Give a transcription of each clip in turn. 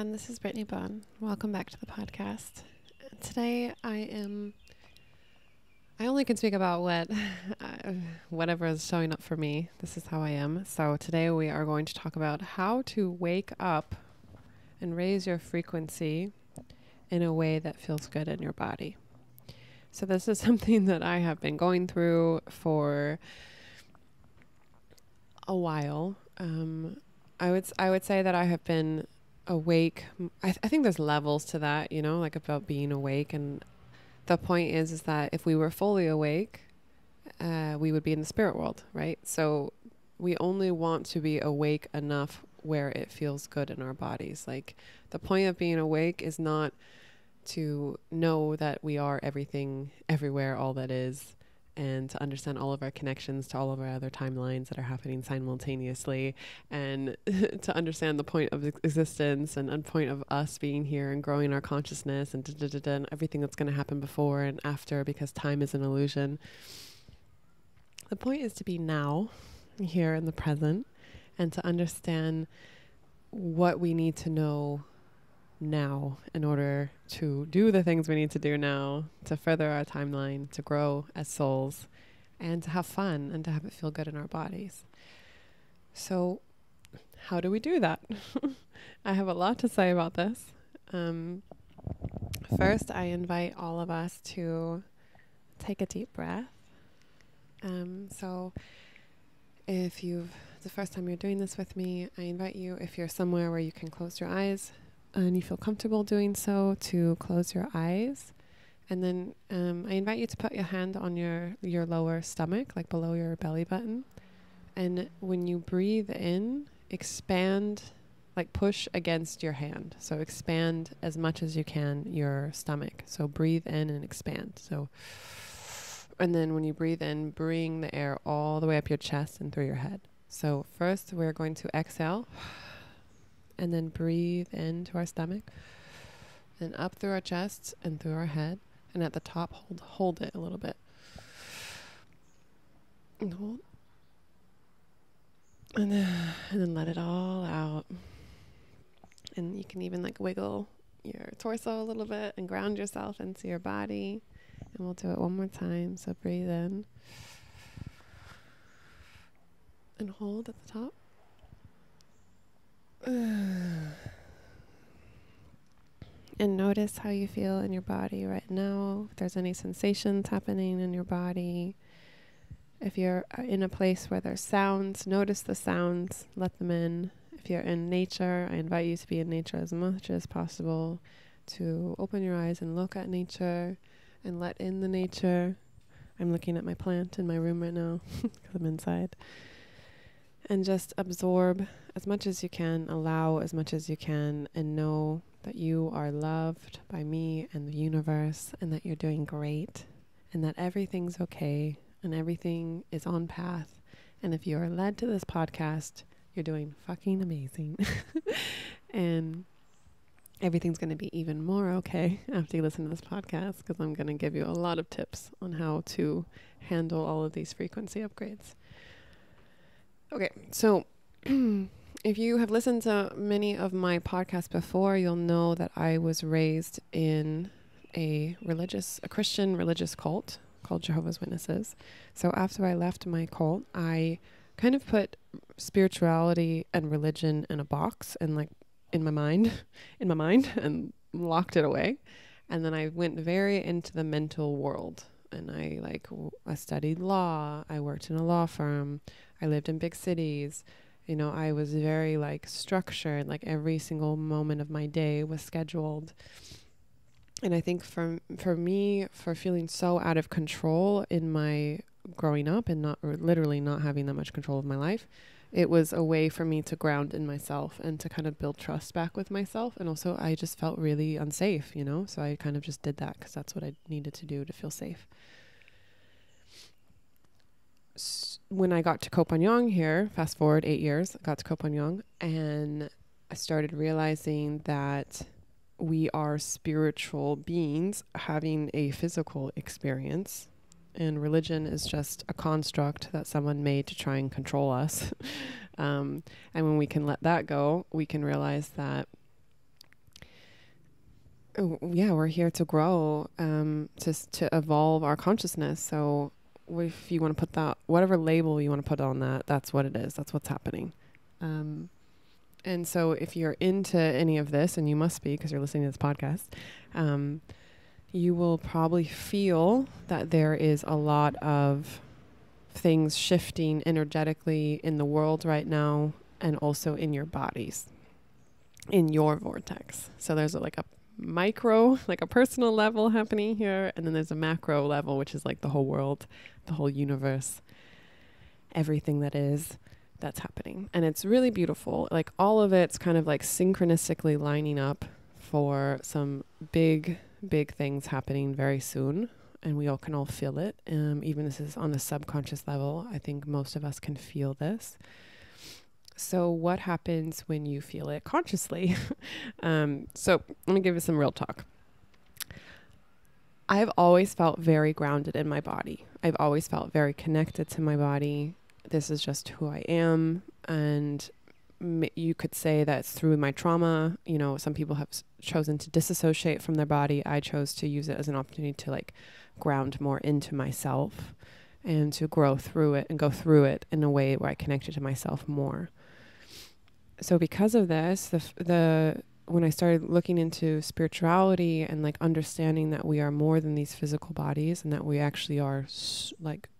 everyone, this is Brittnee Bond. Welcome back to the podcast. Today I only can speak about whatever is showing up for me. This is how I am. So today we are going to talk about how to wake up and raise your frequency in a way that feels good in your body. So this is something that I have been going through for a while. I would say that I have been awake. I think there's levels to that, you know, like about being awake. And the point is that if we were fully awake, we would be in the spirit world, right? So we only want to be awake enough where it feels good in our bodies. Like the point of being awake is not to know that we are everything, everywhere, all that is, and to understand all of our connections to all of our other timelines that are happening simultaneously, and to understand the point of existence and the point of us being here and growing our consciousness and and everything that's going to happen before and after, because time is an illusion. The point is to be now, here in the present, and to understand what we need to know now in order to do the things we need to do now, to further our timeline, to grow as souls, and to have fun, and to have it feel good in our bodies. So how do we do that? I have a lot to say about this. First, I invite all of us to take a deep breath. So if you've, the first time you're doing this with me, I invite you, if you're somewhere where you can close your eyes, and you feel comfortable doing so, to close your eyes. And then I invite you to put your hand on your lower stomach, like below your belly button. And when you breathe in, expand, like push against your hand. So expand as much as you can your stomach. So breathe in and expand. So, and then when you breathe in, bring the air all the way up your chest and through your head. So first we're going to exhale, and then breathe into our stomach and up through our chest and through our head. And at the top, hold it a little bit. And hold. And then let it all out. And you can even like wiggle your torso a little bit and ground yourself into your body. And we'll do it one more time. So breathe in. And hold at the top. And notice how you feel in your body right now, if there's any sensations happening in your body. If you're in a place where there's sounds, notice the sounds, let them in. If you're in nature, I invite you to be in nature as much as possible, to open your eyes and look at nature and let in the nature. I'm looking at my plant in my room right now because I'm inside. And just absorb as much as you can, allow as much as you can, and know that you are loved by me and the universe, and that you're doing great, and that everything's okay, and everything is on path. And if you are led to this podcast, you're doing fucking amazing. And everything's going to be even more okay after you listen to this podcast, because I'm going to give you a lot of tips on how to handle all of these frequency upgrades. Okay, so if you have listened to many of my podcasts before, you'll know that I was raised in a Christian religious cult called Jehovah's Witnesses. So after I left my cult, I kind of put spirituality and religion in a box and like in my mind and locked it away. And then I went very into the mental world. And I studied law. I worked in a law firm. I lived in big cities. You know, I was very like structured, like every single moment of my day was scheduled. And I think for feeling so out of control in my growing up and literally not having that much control of my life, it was a way for me to ground in myself and to kind of build trust back with myself. And also I just felt really unsafe, you know, so I kind of just did that because that's what I needed to do to feel safe. When I got to Koh Phangan here, fast forward 8 years, I got to Koh Phangan and I started realizing that we are spiritual beings having a physical experience, and religion is just a construct that someone made to try and control us. And when we can let that go, we can realize that yeah, we're here to grow, to evolve our consciousness. So if you want to put that, whatever label you want to put on that, that's what it is. That's what's happening. And so if you're into any of this, and you must be because you're listening to this podcast, you will probably feel that there is a lot of things shifting energetically in the world right now, and also in your bodies, in your vortex. So there's like a micro, like a personal level happening here, and then there's a macro level, which is like the whole world, the whole universe, everything that is, that's happening. And it's really beautiful. Like all of it's kind of like synchronistically lining up for some big, big things happening very soon, and we all can all feel it. Even this is on the subconscious level. I think most of us can feel this. So what happens when you feel it consciously? So let me give you some real talk. I've always felt very grounded in my body. I've always felt very connected to my body. This is just who I am. And you could say that it's through my trauma. You know, some people have chosen to disassociate from their body. I chose to use it as an opportunity to like ground more into myself and to grow through it and go through it in a way where I connected to myself more. So because of this, when I started looking into spirituality and like understanding that we are more than these physical bodies, and that we actually are like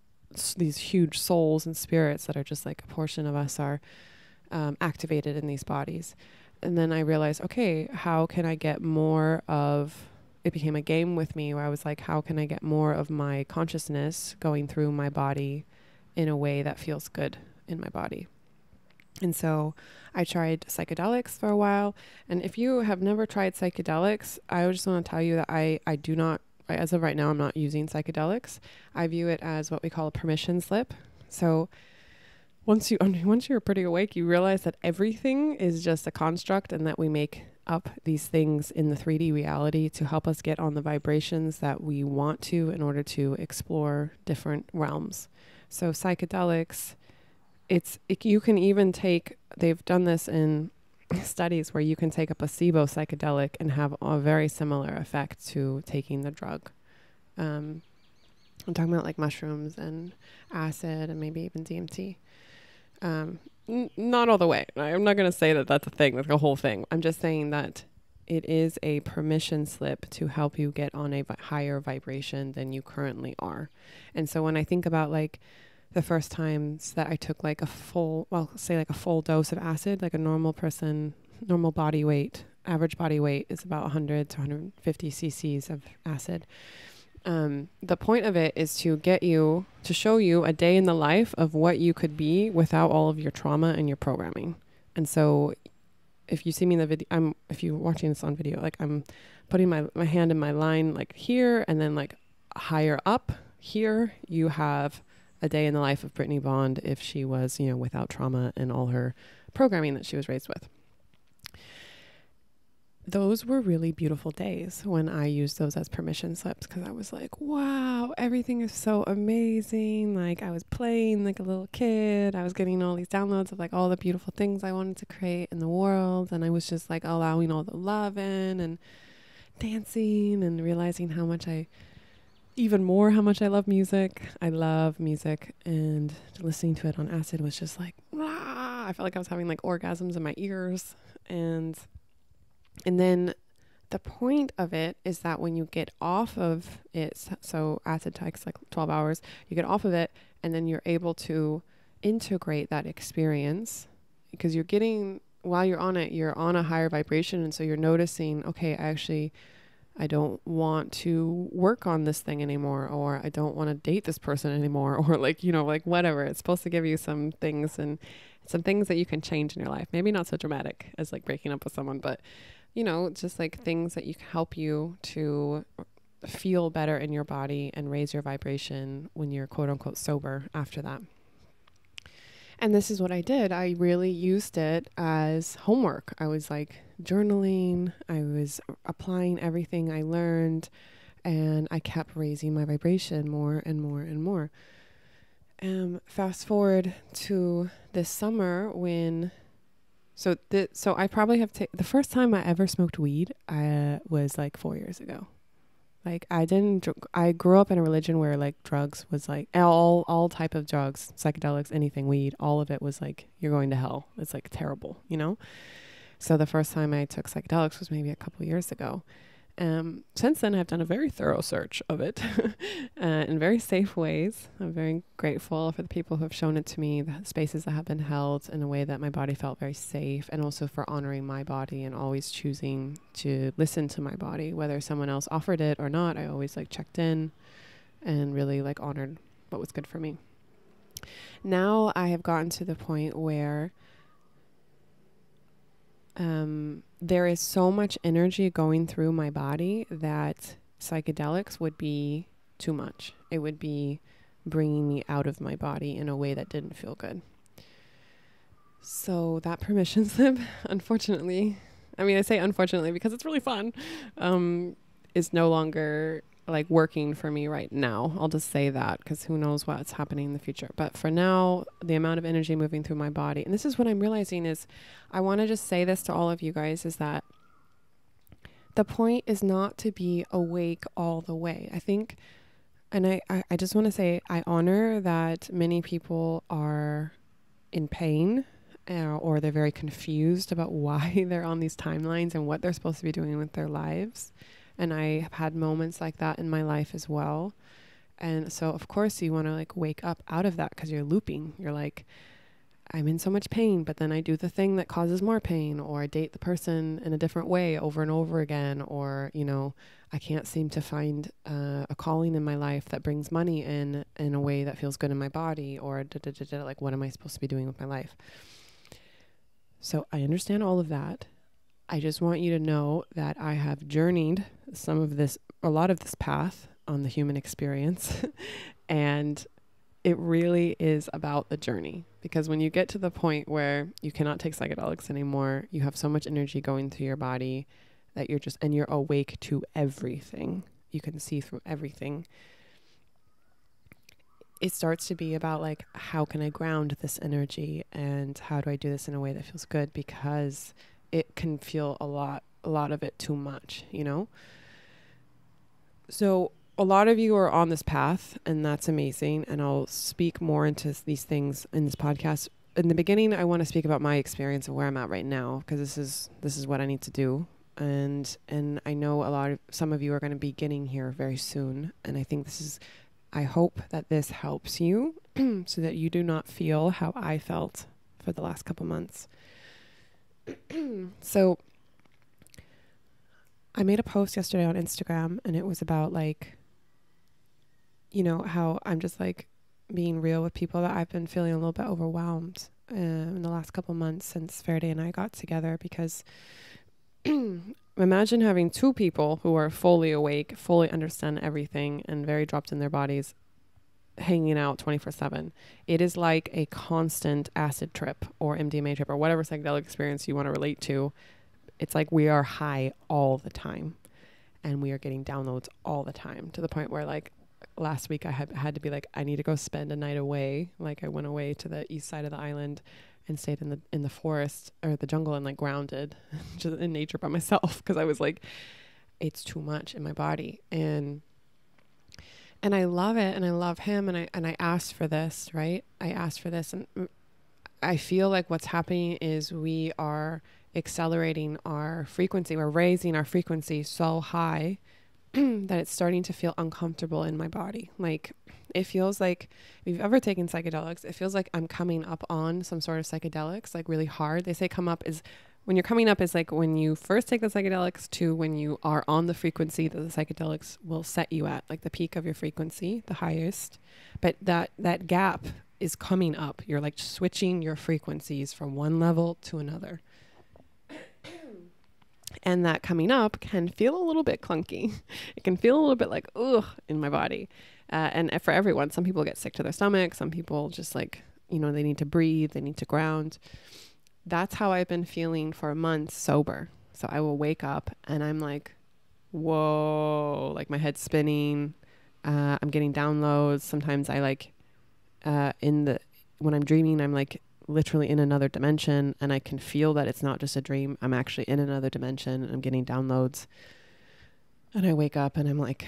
these huge souls and spirits that are just like a portion of us are activated in these bodies. And then I realized, okay, how can I get more of, it became a game with me where I was like, how can I get more of my consciousness going through my body in a way that feels good in my body? And so I tried psychedelics for a while. And if you have never tried psychedelics, I just want to tell you that I do not, as of right now, I'm not using psychedelics. I view it as what we call a permission slip. So once you're pretty awake, you realize that everything is just a construct, and that we make up these things in the 3D reality to help us get on the vibrations that we want to in order to explore different realms. So psychedelics, you can even take, they've done this in studies where you can take a placebo psychedelic and have a very similar effect to taking the drug. I'm talking about like mushrooms and acid and maybe even DMT. Not all the way. I'm not going to say that that's a thing, that's a whole thing. I'm just saying that it is a permission slip to help you get on a higher vibration than you currently are. And so when I think about like the first times that I took like a full, well, say like a full dose of acid, like a normal person, normal body weight, average body weight is about 100 to 150 cc's of acid. The point of it is to get you to show you a day in the life of what you could be without all of your trauma and your programming. And so if you see me in the video, if you're watching this on video, like I'm putting my hand in my line like here, and then like higher up here, you have a day in the life of Brittnee Bond if she was, you know, without trauma and all her programming that she was raised with. Those were really beautiful days when I used those as permission slips, because I was like, wow, everything is so amazing. Like I was playing like a little kid. I was getting all these downloads of like all the beautiful things I wanted to create in the world. And I was just like allowing all the love in and dancing and realizing how much how much I love music. I love music, and listening to it on acid was just like, ah, I felt like I was having like orgasms in my ears. And then the point of it is that when you get off of it, so acid takes like 12 hours, you get off of it, and then you're able to integrate that experience, because you're getting, while you're on it, you're on a higher vibration. And so you're noticing, okay, I don't want to work on this thing anymore, or I don't want to date this person anymore, or like, you know, like whatever. It's supposed to give you some things, and some things that you can change in your life. Maybe not so dramatic as like breaking up with someone, but you know, just like things that you can help you to feel better in your body and raise your vibration when you're quote unquote sober after that. And this is what I did. I really used it as homework. I was like journaling. I was applying everything I learned, and I kept raising my vibration more and more and more. Fast forward to this summer when So I probably have the first time I ever smoked weed, I was like 4 years ago. Like I grew up in a religion where like drugs was like all type of drugs, psychedelics, anything, weed, all of it was like, you're going to hell. It's like terrible, you know? So the first time I took psychedelics was maybe a couple years ago. Since then I've done a very thorough search of it, in very safe ways. I'm very grateful for the people who have shown it to me, the spaces that have been held in a way that my body felt very safe, and also for honoring my body and always choosing to listen to my body, whether someone else offered it or not. I always like checked in and really like honored what was good for me. Now I have gotten to the point where, there is so much energy going through my body that psychedelics would be too much. It would be bringing me out of my body in a way that didn't feel good. So that permission slip, unfortunately, I mean, I say unfortunately because it's really fun, is no longer like working for me right now. I'll just say that because who knows what's happening in the future. But for now, the amount of energy moving through my body, and this is what I'm realizing is, I want to just say this to all of you guys, is that the point is not to be awake all the way. I think, and I just want to say, I honor that many people are in pain or they're very confused about why they're on these timelines and what they're supposed to be doing with their lives. And I have had moments like that in my life as well. And so of course you want to like wake up out of that because you're looping. You're like, I'm in so much pain, but then I do the thing that causes more pain, or I date the person in a different way over and over again. Or, you know, I can't seem to find a calling in my life that brings money in a way that feels good in my body, or like, what am I supposed to be doing with my life? So I understand all of that. I just want you to know that I have journeyed some of this, a lot of this path on the human experience. And it really is about the journey, because when you get to the point where you cannot take psychedelics anymore, you have so much energy going through your body that you're just, and you're awake to everything. You can see through everything. It starts to be about like, how can I ground this energy and how do I do this in a way that feels good? Because it can feel a lot of it too much, you know? So a lot of you are on this path, and that's amazing. And I'll speak more into these things in this podcast. In the beginning, I want to speak about my experience of where I'm at right now, because this is what I need to do. And I know some of you are going to be getting here very soon. And I think I hope that this helps you so that you do not feel how I felt for the last couple months. So I made a post yesterday on Instagram, and it was about like, you know, how I'm just like being real with people that I've been feeling a little bit overwhelmed in the last couple months since Faraday and I got together, because imagine having two people who are fully awake, fully understand everything, and very dropped in their bodies, hanging out 24/7. It is like a constant acid trip or MDMA trip or whatever psychedelic experience you want to relate to. It's like we are high all the time, and we are getting downloads all the time, to the point where like last week I had to be like, I need to go spend a night away. Like I went away to the east side of the island and stayed in the forest or the jungle and like grounded just in nature by myself, because I was like, it's too much in my body. And I love it, and I love him, and I asked for this, right? I asked for this, and I feel like what's happening is we are accelerating our frequency. We're raising our frequency so high that it's starting to feel uncomfortable in my body. Like it feels like, if you've ever taken psychedelics, it feels like I'm coming up on some sort of psychedelics, like really hard. They say come up is when you're coming up, is like when you first take the psychedelics to when you are on the frequency that the psychedelics will set you at, like the peak of your frequency, the highest. But that gap is coming up. You're like switching your frequencies from one level to another. And that coming up can feel a little bit clunky. It can feel a little bit like, ugh, in my body. And for everyone, some people get sick to their stomach. Some people just like, you know, they need to breathe. They need to ground. That's how I've been feeling for months sober. So I will wake up and I'm like, whoa, like my head's spinning. I'm getting downloads. Sometimes I like, when I'm dreaming, I'm like literally in another dimension, and I can feel that it's not just a dream. I'm actually in another dimension, and I'm getting downloads. And I wake up and I'm like,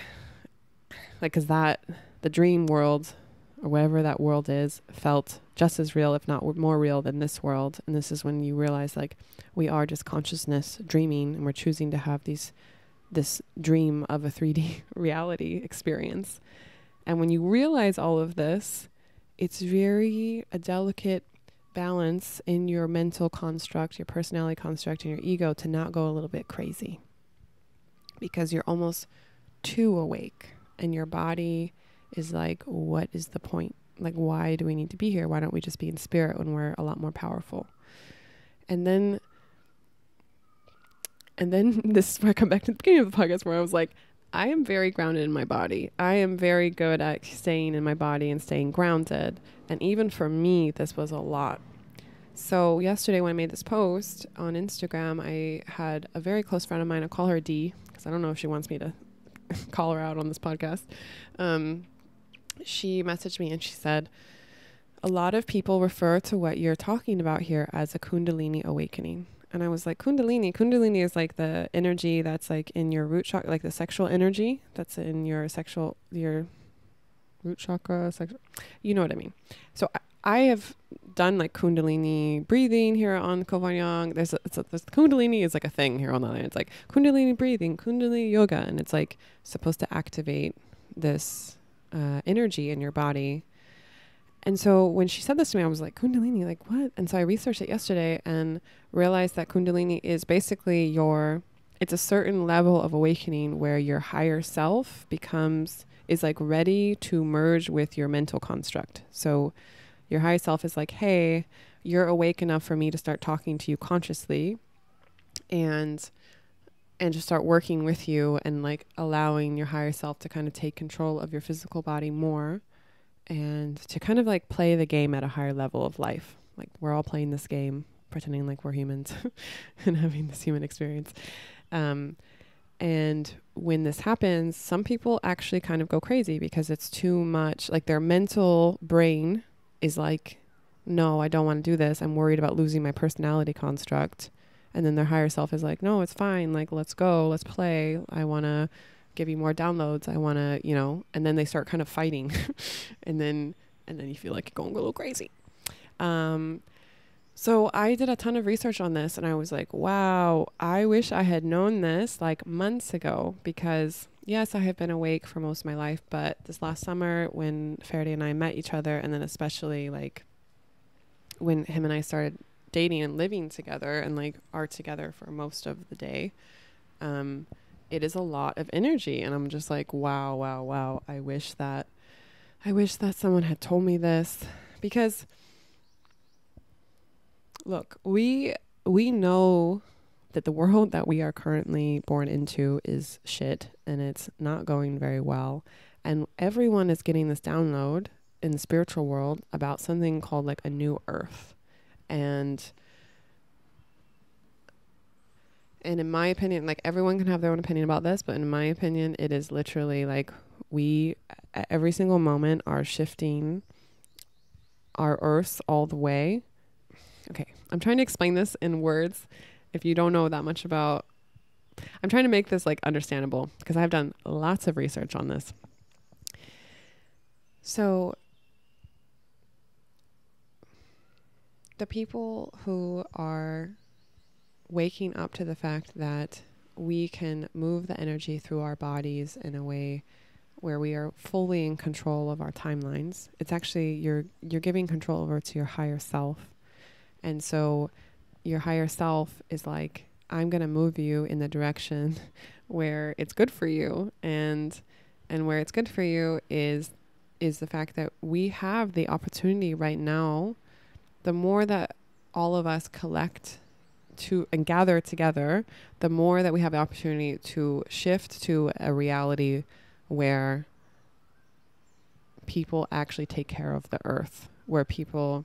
cause that, the dream world or whatever that world is felt just as real, if not more real than this world. And this is when you realize, like, we are just consciousness dreaming, and we're choosing to have this dream of a 3D reality experience. And when you realize all of this, it's very a delicate balance in your mental construct, your personality construct, and your ego to not go a little bit crazy, because you're almost too awake and your body is like, what is the point? Like, why do we need to be here? Why don't we just be in spirit when we're a lot more powerful? And then this is where I come back to the beginning of the podcast, where I was like, I am very grounded in my body. I am very good at staying in my body and staying grounded. And even for me, this was a lot. So yesterday when I made this post on Instagram, I had a very close friend of mine, I'll call her D, because I don't know if she wants me to call her out on this podcast. She messaged me and she said, a lot of people refer to what you're talking about here as a Kundalini awakening. And I was like, Kundalini is like the energy that's like in your root chakra, like the sexual energy that's in your sexual, your root chakra, sexual, you know what I mean? So I have done like Kundalini breathing here on Koh Phangan. There's Kundalini is like a thing here on the island. It's like Kundalini breathing, Kundalini yoga. And it's like supposed to activate this energy in your body. And so when she said this to me, I was like, Kundalini, like what? And so I researched it yesterday and realized that Kundalini is basically it's a certain level of awakening where your higher self is like ready to merge with your mental construct. So your higher self is like, hey, you're awake enough for me to start talking to you consciously and just start working with you, and like allowing your higher self to kind of take control of your physical body more, and to kind of like play the game at a higher level of life. Like we're all playing this game, pretending like we're humans and having this human experience. And when this happens, some people actually kind of go crazy because it's too much. Like their mental brain is like, no, I don't want to do this. I'm worried about losing my personality construct. And then their higher self is like, no, it's fine. Like, let's go, let's play. I want to give you more downloads. I want to, you know, and then they start kind of fighting and then you feel like you're going a little crazy. So I did a ton of research on this and I was like, wow, I wish I had known this like months ago, because yes, I have been awake for most of my life, but this last summer when Faraday and I met each other, and then especially like when him and I started dating and living together and like are together for most of the day, it is a lot of energy. And I'm just like, wow, wow, wow. I wish that someone had told me this, because look, we know that the world that we are currently born into is shit and it's not going very well. And everyone is getting this download in the spiritual world about something called like a new earth. And in my opinion, like everyone can have their own opinion about this, but in my opinion, it is literally like we at every single moment are shifting our earths all the way. Okay. I'm trying to explain this in words. If you don't know that much about, I'm trying to make this like understandable because I've done lots of research on this. So the people who are waking up to the fact that we can move the energy through our bodies in a way where we are fully in control of our timelines. It's actually, you're giving control over to your higher self. And so your higher self is like, I'm going to move you in the direction where it's good for you. And where it's good for you is the fact that we have the opportunity right now. The more that all of us collect to and gather together, the more that we have the opportunity to shift to a reality where people actually take care of the earth, where people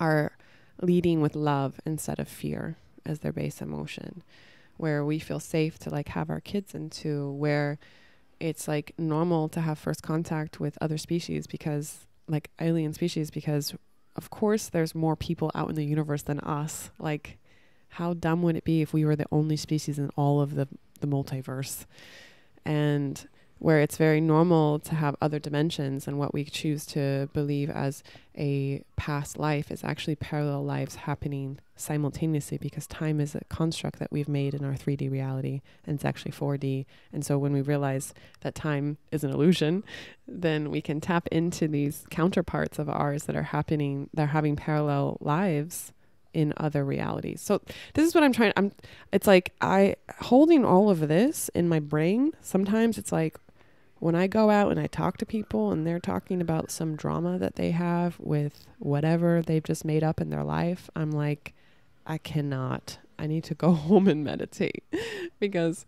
are leading with love instead of fear as their base emotion, where we feel safe to like have our kids into, where it's like normal to have first contact with other species, because like alien species, because of course there's more people out in the universe than us. Like, how dumb would it be if we were the only species in all of the multiverse? And where it's very normal to have other dimensions, and what we choose to believe as a past life is actually parallel lives happening simultaneously, because time is a construct that we've made in our 3D reality, and it's actually 4D. And so when we realize that time is an illusion, then we can tap into these counterparts of ours that are happening, they're having parallel lives in other realities. So this is what I'm trying, it's like I holding all of this in my brain. Sometimes it's like when I go out and I talk to people and they're talking about some drama that they have with whatever they've just made up in their life, I'm like, I cannot, I need to go home and meditate because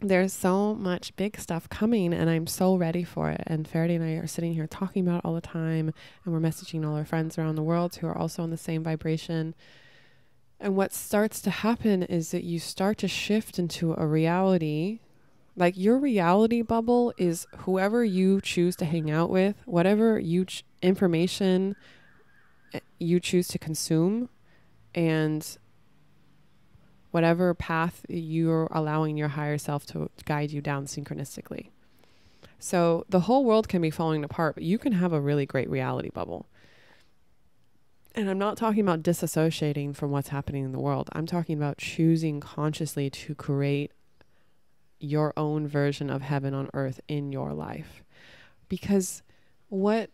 there's so much big stuff coming and I'm so ready for it. And Faraday and I are sitting here talking about it all the time, and we're messaging all our friends around the world who are also on the same vibration. And what starts to happen is that you start to shift into a reality, like your reality bubble is whoever you choose to hang out with, whatever information you choose to consume, and whatever path you're allowing your higher self to guide you down synchronistically. So the whole world can be falling apart, but you can have a really great reality bubble. And I'm not talking about disassociating from what's happening in the world. I'm talking about choosing consciously to create your own version of heaven on earth in your life. Because what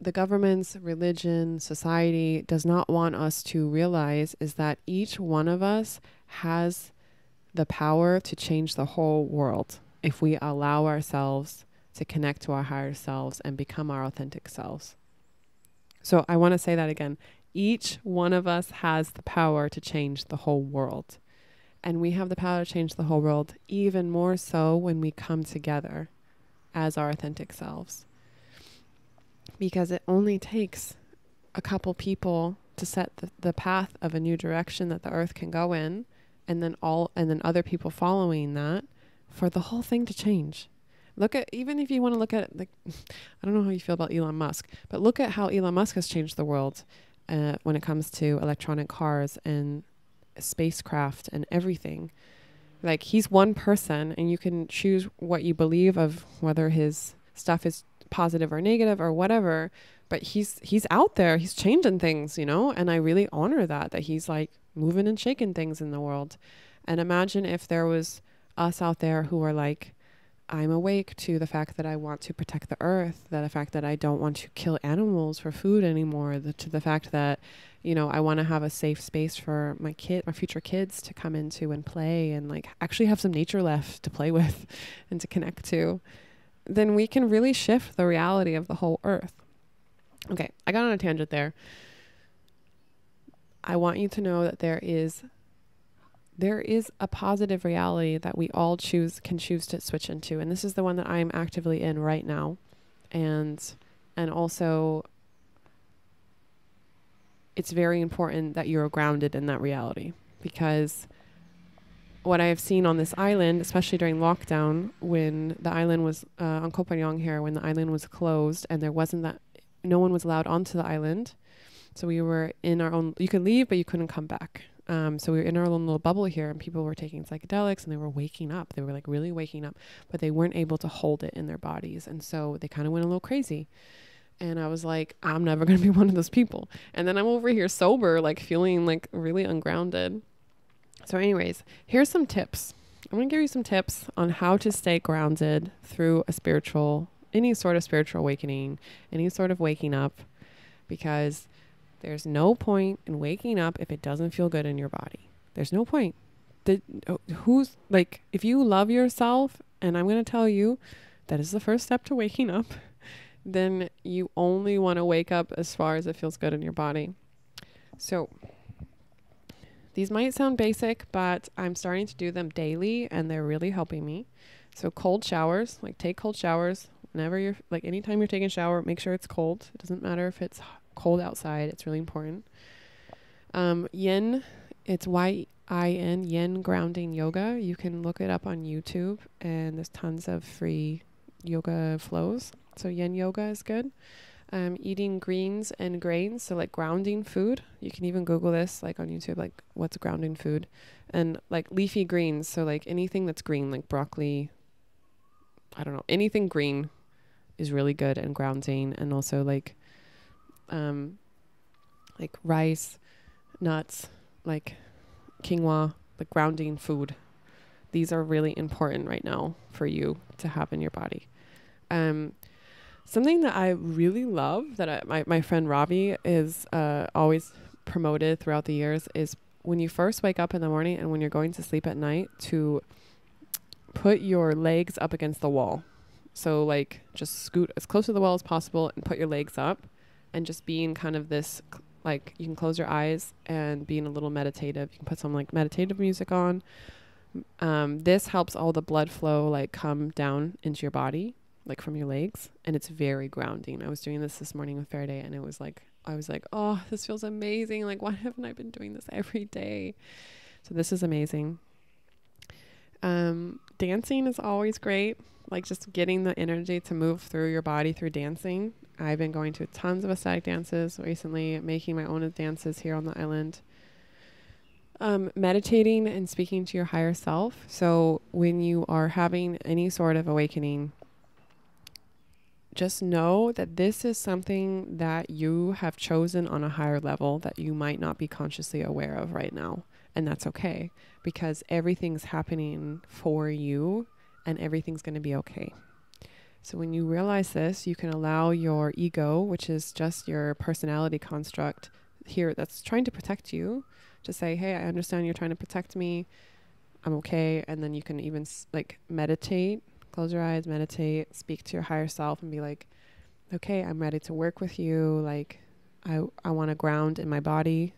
the governments, religion, society does not want us to realize is that each one of us has the power to change the whole world if we allow ourselves to connect to our higher selves and become our authentic selves. So I want to say that again. Each one of us has the power to change the whole world. And we have the power to change the whole world even more so when we come together as our authentic selves. Because it only takes a couple people to set the path of a new direction that the earth can go in, and then other people following that, for the whole thing to change. Look at, even if you want to look at it, like, I don't know how you feel about Elon Musk, but look at how Elon Musk has changed the world when it comes to electronic cars and spacecraft and everything. Like, he's one person, and you can choose what you believe of whether his stuff is positive or negative or whatever, but he's out there, he's changing things, you know. And I really honor that he's like moving and shaking things in the world. And imagine if there was us out there who are like, I'm awake to the fact that I want to protect the earth, that the fact that I don't want to kill animals for food anymore, to the fact that, you know, I want to have a safe space for my future kids to come into and play, and like actually have some nature left to play with and to connect to. Then we can really shift the reality of the whole earth. Okay, I got on a tangent there. I want you to know that there is a positive reality that we all can choose to switch into. And this is the one that I'm actively in right now. And also it's very important that you're grounded in that reality, because what I have seen on this island, especially during lockdown, when the island was on Koh Phangan here, when the island was closed and there wasn't that, no one was allowed onto the island. So we were in our own, you could leave, but you couldn't come back. So we were in our own little bubble here, and people were taking psychedelics and they were waking up. They were like really waking up, but they weren't able to hold it in their bodies. And so they kind of went a little crazy. And I was like, I'm never going to be one of those people. And then I'm over here sober, like feeling like really ungrounded. So anyways, here's some tips. I'm going to give you some tips on how to stay grounded through a spiritual, any sort of spiritual awakening, any sort of waking up, because there's no point in waking up if it doesn't feel good in your body. There's no point. Who's like, if you love yourself, and I'm going to tell you that is the first step to waking up, then you only want to wake up as far as it feels good in your body. So these might sound basic, but I'm starting to do them daily and they're really helping me. So cold showers, like take cold showers whenever you're like, anytime you're taking a shower, make sure it's cold. It doesn't matter if it's cold outside. It's really important. Yin, it's Y-I-N, Yin grounding yoga. You can look it up on YouTube, and there's tons of free yoga flows. So Yin yoga is good. eating greens and grains, so like grounding food. You can even Google this, like on YouTube, like what's grounding food, and like leafy greens, so like anything that's green, like broccoli, I don't know, anything green is really good and grounding. And also like rice, nuts, like quinoa, like grounding food. These are really important right now for you to have in your body. Something that I really love that my friend Robbie is always promoted throughout the years is when you first wake up in the morning and when you're going to sleep at night, to put your legs up against the wall. So like just scoot as close to the wall as possible and put your legs up, and just be in kind of this, like you can close your eyes and be in a little meditative. You can put some like meditative music on. This helps all the blood flow like come down into your body, like from your legs, and it's very grounding. I was doing this morning with Faraday, and it was like, I was like, oh, this feels amazing. Like, why haven't I been doing this every day? So this is amazing. Dancing is always great. Like just getting the energy to move through your body through dancing. I've been going to tons of aesthetic dances recently, making my own dances here on the island. Meditating and speaking to your higher self. So when you are having any sort of awakening, just know that this is something that you have chosen on a higher level that you might not be consciously aware of right now. And that's okay, because everything's happening for you and everything's going to be okay. So when you realize this, you can allow your ego, which is just your personality construct here that's trying to protect you, to say, hey, I understand you're trying to protect me. I'm okay. And then you can even like meditate, close your eyes, meditate, speak to your higher self and be like, okay, I'm ready to work with you. Like I want to ground in my body.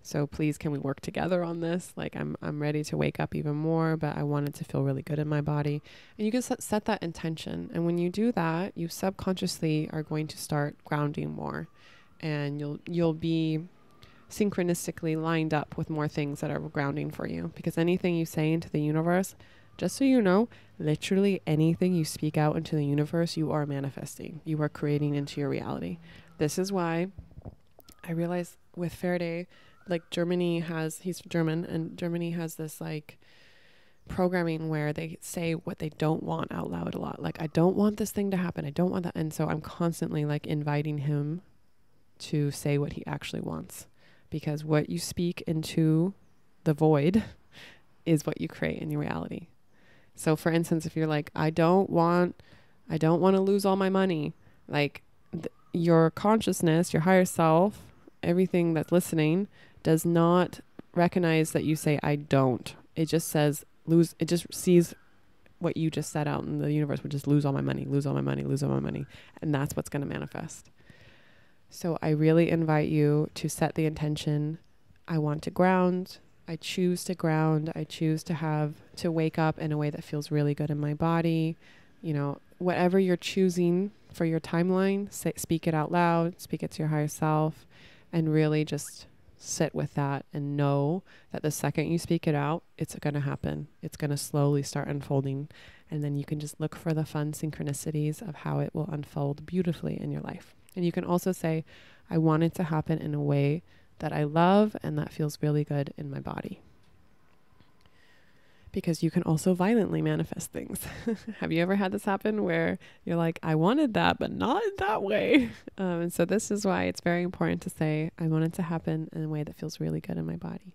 So please, can we work together on this? Like I'm ready to wake up even more, but I want it to feel really good in my body. And you can set that intention. And when you do that, you subconsciously are going to start grounding more, and you'll be synchronistically lined up with more things that are grounding for you, because anything you say into the universe, just so you know, literally anything you speak out into the universe, you are manifesting, you are creating into your reality. This is why I realized with Faraday, like Germany has, he's German, and Germany has this like programming where they say what they don't want out loud a lot. Like, I don't want this thing to happen. I don't want that. And so I'm constantly like inviting him to say what he actually wants, because what you speak into the void is what you create in your reality. So for instance, if you're like, I don't want to lose all my money, like your consciousness, your higher self, everything that's listening does not recognize that you say, I don't. It just says lose. It just sees what you just said out in the universe, which is lose all my money, lose all my money, lose all my money. And that's what's going to manifest. So I really invite you to set the intention. I want to ground. I choose to ground. I choose to wake up in a way that feels really good in my body. You know, whatever you're choosing for your timeline, speak it out loud, speak it to your higher self, and really just sit with that and know that the second you speak it out, it's going to happen. It's going to slowly start unfolding. And then you can just look for the fun synchronicities of how it will unfold beautifully in your life. And you can also say, I want it to happen in a way that I love and that feels really good in my body. Because you can also violently manifest things. Have you ever had this happen where you're like, I wanted that, but not in that way? And so this is why it's very important to say, I want it to happen in a way that feels really good in my body.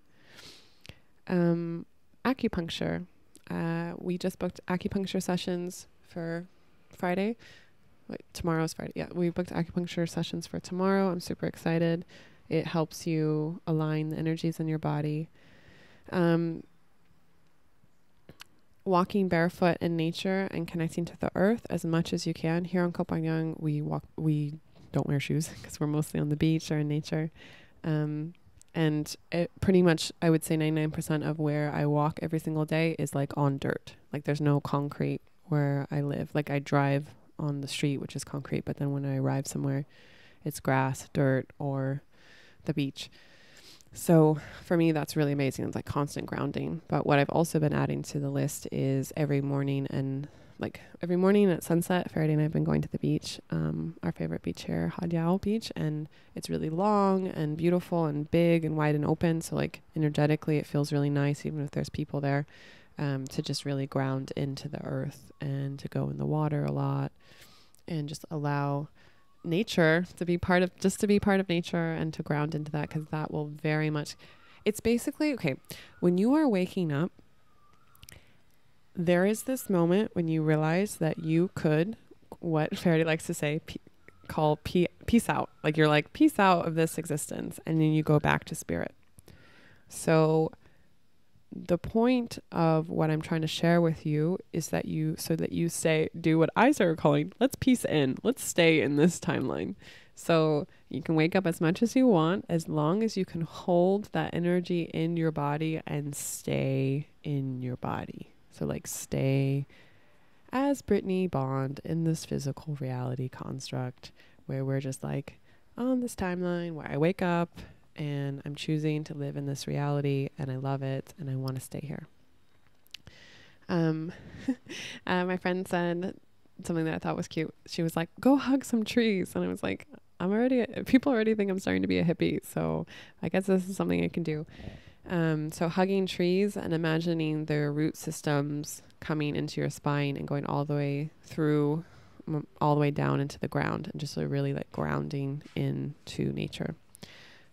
Acupuncture. We just booked acupuncture sessions for Friday. Wait, tomorrow's Friday. Yeah, we booked acupuncture sessions for tomorrow. I'm super excited. It helps you align the energies in your body. Walking barefoot in nature and connecting to the earth as much as you can. Here on Koh Phangan, we don't wear shoes because we're mostly on the beach or in nature. And it pretty much, I would say 99% of where I walk every single day is like on dirt. Like there's no concrete where I live. Like I drive on the street, which is concrete, but then when I arrive somewhere, it's grass, dirt, or the beach. So for me, that's really amazing. It's like constant grounding. But what I've also been adding to the list is every morning and like every morning at sunset, Faraday and I have been going to the beach, our favorite beach here, Hadiao beach, and it's really long and beautiful and big and wide and open. So like energetically, it feels really nice, even if there's people there, to just really ground into the earth and to go in the water a lot and just allow nature to be part of, just to be part of nature and to ground into that. 'Cause that will very much, it's basically, okay, when you are waking up, there is this moment when you realize that you could, what Faraday likes to say, peace out. Like you're like, peace out of this existence. And then you go back to spirit. So the point of what I'm trying to share with you is that you, so that you say, do what I started calling, let's peace in, let's stay in this timeline. So you can wake up as much as you want, as long as you can hold that energy in your body and stay in your body. So like stay as Brittnee Bond in this physical reality construct where we're just like on this timeline where I wake up and I'm choosing to live in this reality and I love it and I want to stay here. My friend said something that I thought was cute. She was like, go hug some trees. And I was like, people already think I'm starting to be a hippie. So I guess this is something I can do. So hugging trees and imagining their root systems coming into your spine and going all the way through, all the way down into the ground, and just really like grounding into nature.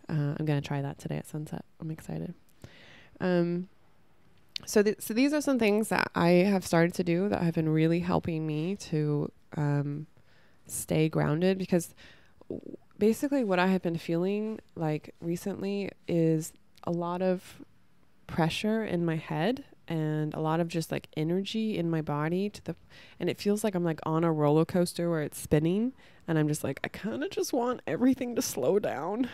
I'm going to try that today at sunset. I'm excited. So these are some things that I have started to do that have been really helping me to, stay grounded, because basically what I have been feeling like recently is a lot of pressure in my head and a lot of just like energy in my body and it feels like I'm like on a roller coaster where it's spinning and I'm just like, I kind of just want everything to slow down.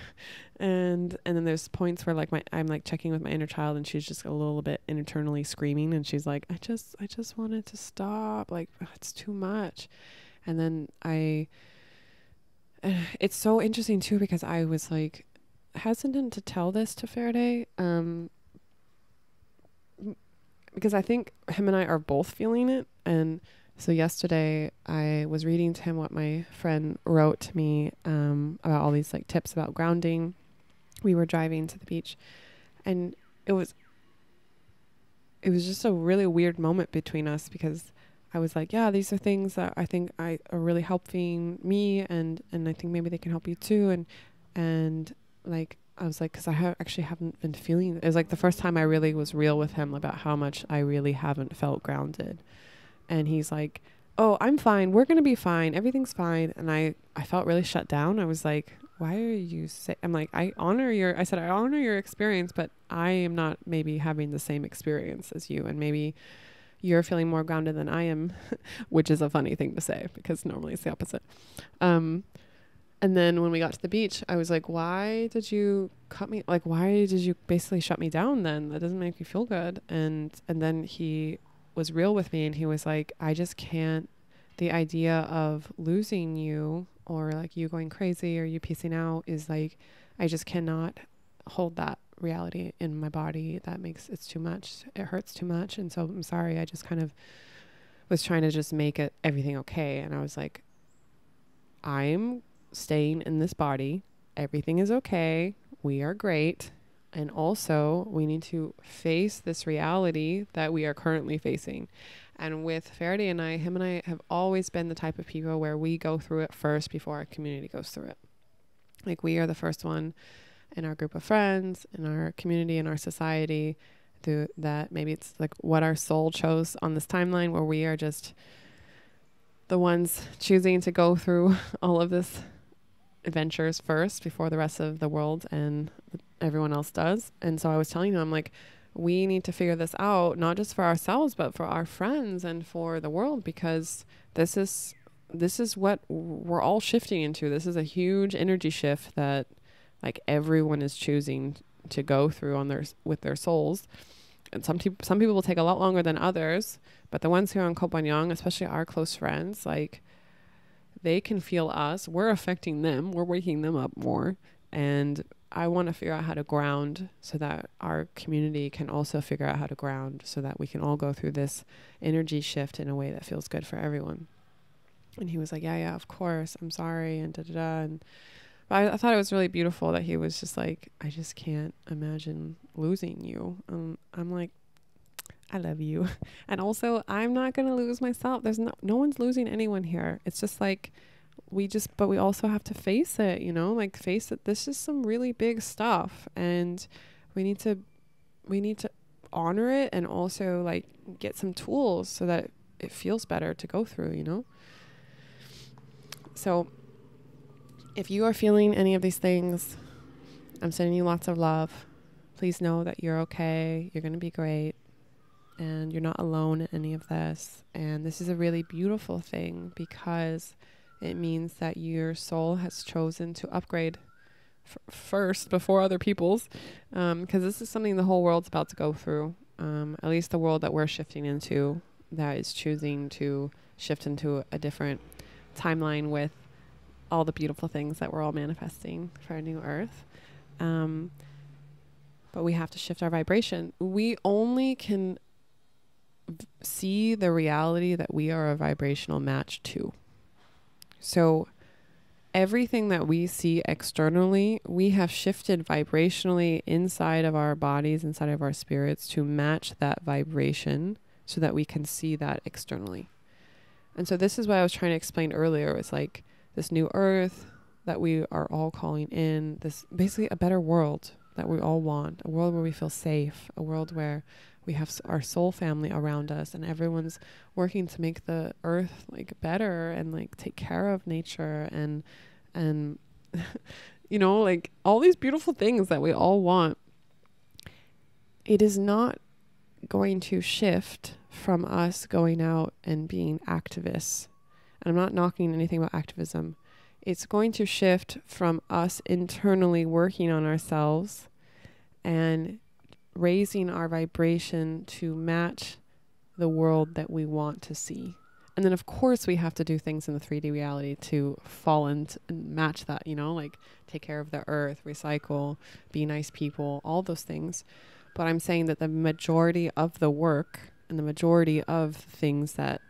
And then there's points where like I'm like checking with my inner child and she's just a little bit internally screaming. And she's like, I just want it to stop. Like it's too much. And then it's so interesting too, because I was like, hesitant to tell this to Faraday because I think him and I are both feeling it. And so yesterday I was reading to him what my friend wrote to me about all these like tips about grounding. We were driving to the beach and it was just a really weird moment between us, because I was like, yeah, these are things that I think are really helping me, and I think maybe they can help you too, and like, I was like, 'cause I actually haven't been feeling, it was like the first time I really was real with him about how much I really haven't felt grounded. And he's like, oh, I'm fine. We're going to be fine. Everything's fine. And I felt really shut down. I was like, why are you saying, I'm like, I honor your experience, but I am not maybe having the same experience as you. And maybe you're feeling more grounded than I am, which is a funny thing to say because normally it's the opposite. And then when we got to the beach, I was like, why did you cut me? Like, why did you basically shut me down then? That doesn't make me feel good. And then he was real with me and he was like, I just can't, the idea of losing you or like you going crazy or you peacing out is like, I just cannot hold that reality in my body. That makes, it's too much. It hurts too much. And so I'm sorry. I just kind of was trying to just make it everything okay. And I was like, I'm staying in this body, everything is okay, we are great, and also we need to face this reality that we are currently facing. And with Faraday and I, him and I have always been the type of people where we go through it first before our community goes through it. Like we are the first one in our group of friends, in our community, in our society, through that, maybe it's like what our soul chose on this timeline, where we are just the ones choosing to go through all of this adventures first before the rest of the world and everyone else does. And so I was telling him, I'm like, we need to figure this out, not just for ourselves, but for our friends and for the world, because this is what we're all shifting into. This is a huge energy shift that like everyone is choosing to go through with their souls. And some people will take a lot longer than others, but the ones here on Koh Phangan, especially our close friends, like they can feel us, we're affecting them, we're waking them up more, and I want to figure out how to ground so that our community can also figure out how to ground so that we can all go through this energy shift in a way that feels good for everyone. And he was like, yeah, of course, I'm sorry, and da-da-da. And I thought it was really beautiful that he was just like, I just can't imagine losing you. I'm like, I love you. And also, I'm not going to lose myself. There's no one's losing anyone here. It's just like, but we also have to face it, you know, like face it. This is some really big stuff, and we need to honor it and also like get some tools so that it feels better to go through, you know? So if you are feeling any of these things, I'm sending you lots of love. Please know that you're okay. You're going to be great. And you're not alone in any of this. And this is a really beautiful thing because it means that your soul has chosen to upgrade first before other people's. Because this is something the whole world's about to go through. At least the world that we're shifting into, that is choosing to shift into a different timeline with all the beautiful things that we're all manifesting for our new earth. But we have to shift our vibration. We only can see the reality that we are a vibrational match to. So everything that we see externally, we have shifted vibrationally inside of our bodies, inside of our spirits, to match that vibration so that we can see that externally. And so this is what I was trying to explain earlier. It's like this new earth that we are all calling in, this basically a better world that we all want, a world where we feel safe, a world where we have our soul family around us and everyone's working to make the earth like better and like take care of nature and you know, like all these beautiful things that we all want. It is not going to shift from us going out and being activists. And I'm not knocking anything about activism. It's going to shift from us internally working on ourselves and raising our vibration to match the world that we want to see. And then of course we have to do things in the 3D reality to fall and match that, you know, like take care of the earth, recycle, be nice people, all those things. But I'm saying that the majority of the work and the majority of things that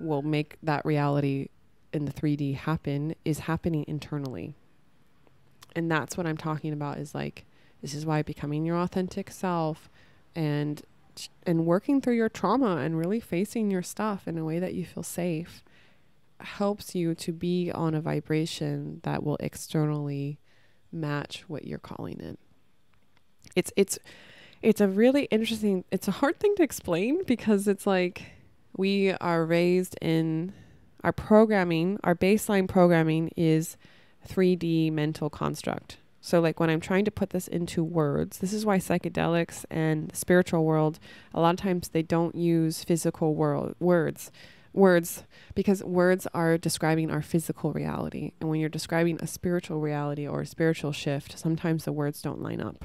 will make that reality in the 3D happen is happening internally. And that's what I'm talking about, is like, this is why becoming your authentic self and working through your trauma and really facing your stuff in a way that you feel safe helps you to be on a vibration that will externally match what you're calling in. It's a really interesting, it's a hard thing to explain, because it's like we are raised in our programming, our baseline programming is 3D mental construct. So like when I'm trying to put this into words, this is why psychedelics and the spiritual world, a lot of times they don't use physical words, because words are describing our physical reality. And when you're describing a spiritual reality or a spiritual shift, sometimes the words don't line up.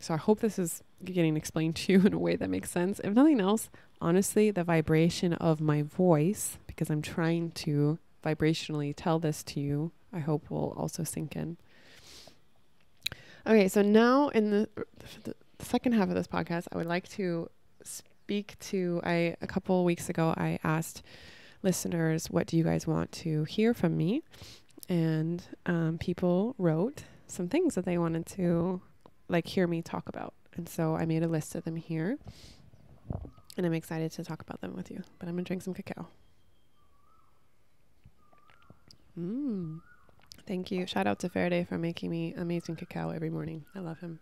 So I hope this is getting explained to you in a way that makes sense. If nothing else, honestly, the vibration of my voice, because I'm trying to vibrationally tell this to you, I hope will also sink in. Okay, so now in the second half of this podcast, I would like to speak to, a couple weeks ago, I asked listeners, what do you guys want to hear from me? And people wrote some things that they wanted to like hear me talk about. And so I made a list of them here, and I'm excited to talk about them with you, but I'm gonna drink some cacao. Thank you. Shout out to Faraday for making me amazing cacao every morning. I love him.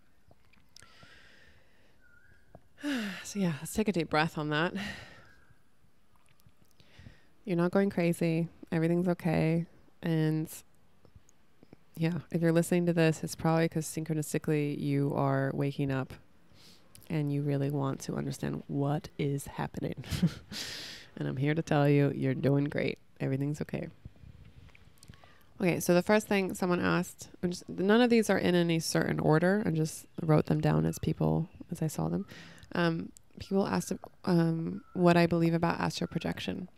So yeah, let's take a deep breath on that. You're not going crazy. Everything's okay. And yeah, if you're listening to this, it's probably because synchronistically you are waking up and you really want to understand what is happening. And I'm here to tell you, you're doing great. Everything's okay. Okay, so the first thing someone asked, none of these are in any certain order. I just wrote them down as I saw them. People asked what I believe about astral projection.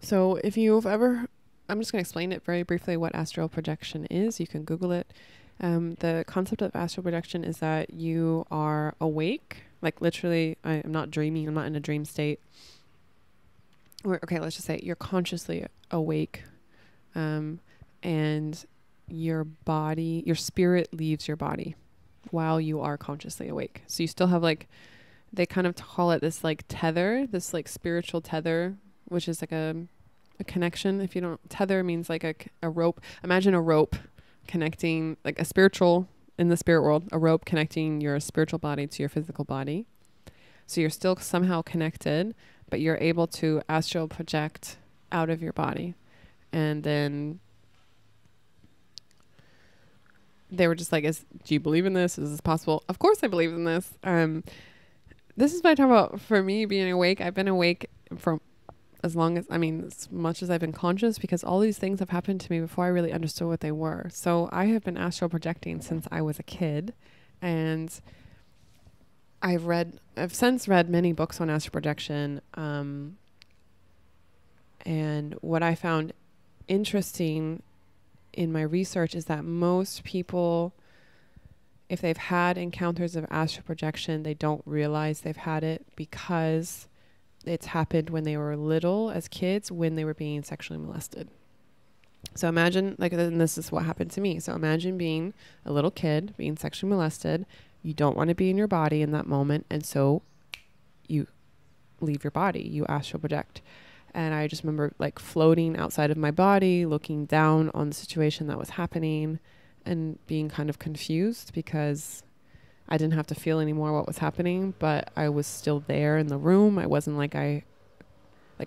So if you've ever I'm just going to explain it very briefly what astral projection is. You can Google it. The concept of astral projection is that you are awake, like literally, I'm not dreaming, I'm not in a dream state. Or, okay, let's just say you're consciously awake, and your body, your spirit leaves your body while you are consciously awake. So you still have, like, they kind of call it this like tether, this like spiritual tether, which is like a connection. If you don't, tether means like a rope. Imagine a rope connecting, like a spiritual, in the spirit world, a rope connecting your spiritual body to your physical body. So you're still somehow connected, but you're able to astral project out of your body. And then they were just like, do you believe in this? Is this possible? Of course I believe in this. This is what I talk about for me being awake. I've been awake for as long as, I mean, as much as I've been conscious, because all these things have happened to me before I really understood what they were. So I have been astral projecting since I was a kid, and I've since read many books on astral projection. And what I found interesting in my research is that most people, if they've had encounters of astral projection, they don't realize they've had it because it's happened when they were little as kids, when they were being sexually molested. So imagine, like, and this is what happened to me. So imagine being a little kid, being sexually molested. You don't want to be in your body in that moment. And so you leave your body, you astral project. And I just remember like floating outside of my body, looking down on the situation that was happening, and being kind of confused because I didn't have to feel anymore what was happening, but I was still there in the room. I wasn't like, I